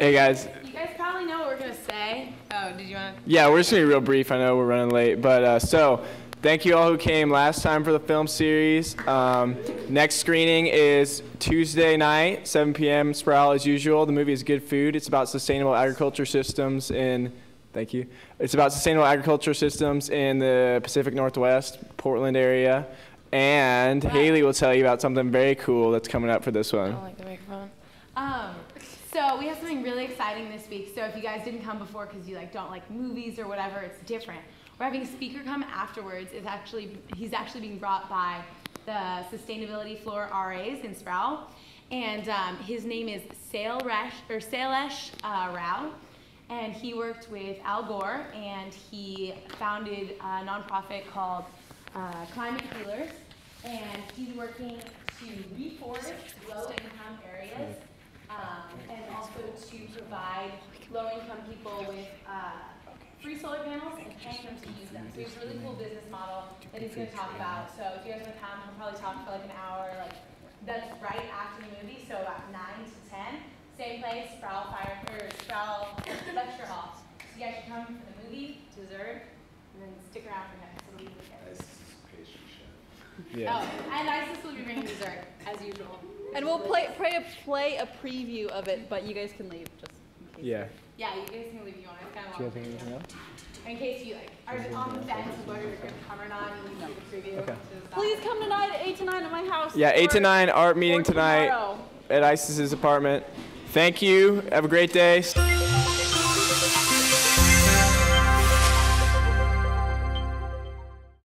Hey guys. You guys probably know what we're going to say. Oh, did you want to? Yeah, we're just going to be real brief. I know we're running late. But uh, so, thank you all who came last time for the film series. Um, next screening is Tuesday night, seven p m Sproul as usual. The movie is Good Food. It's about sustainable agriculture systems in Thank you. It's about sustainable agriculture systems in the Pacific Northwest, Portland area. And wow. Haley will tell you about something very cool that's coming up for this one. I don't like the microphone. Um, so we have something really exciting this week. So if you guys didn't come before because you like don't like movies or whatever, it's different. We're having a speaker come afterwards. It's actually he's actually being brought by the Sustainability Floor R As in Sproul, and um, his name is Sailesh or Sailesh uh, Rao, and he worked with Al Gore, and he founded a nonprofit called Uh, Climate Healers, and he's working to reforest low-income areas um, and also to provide low-income people with uh, free solar panels and paying them to use them. So he has a really cool business model that he's going to talk about. So if you guys want to come, he'll probably talk for like an hour. Like that's right after the movie, so about nine to ten. Same place, Sproul Fire or Sproul Lecture Hall. So you guys should come for the movie, dessert, and then stick around for him. So we'll Yeah. Oh, and Isis will be bringing dessert as usual. And we'll play play a, play a preview of it, but you guys can leave just in case. Yeah. Yeah, you guys can leave. You want to kind of walk. Do you have anything else? In case you like are you on the fence whether you're going to come or not, and you can see the preview. Okay. Please come tonight at eight to nine at my house. Yeah, eight to nine art meeting tonight at Isis's apartment. Thank you. Have a great day.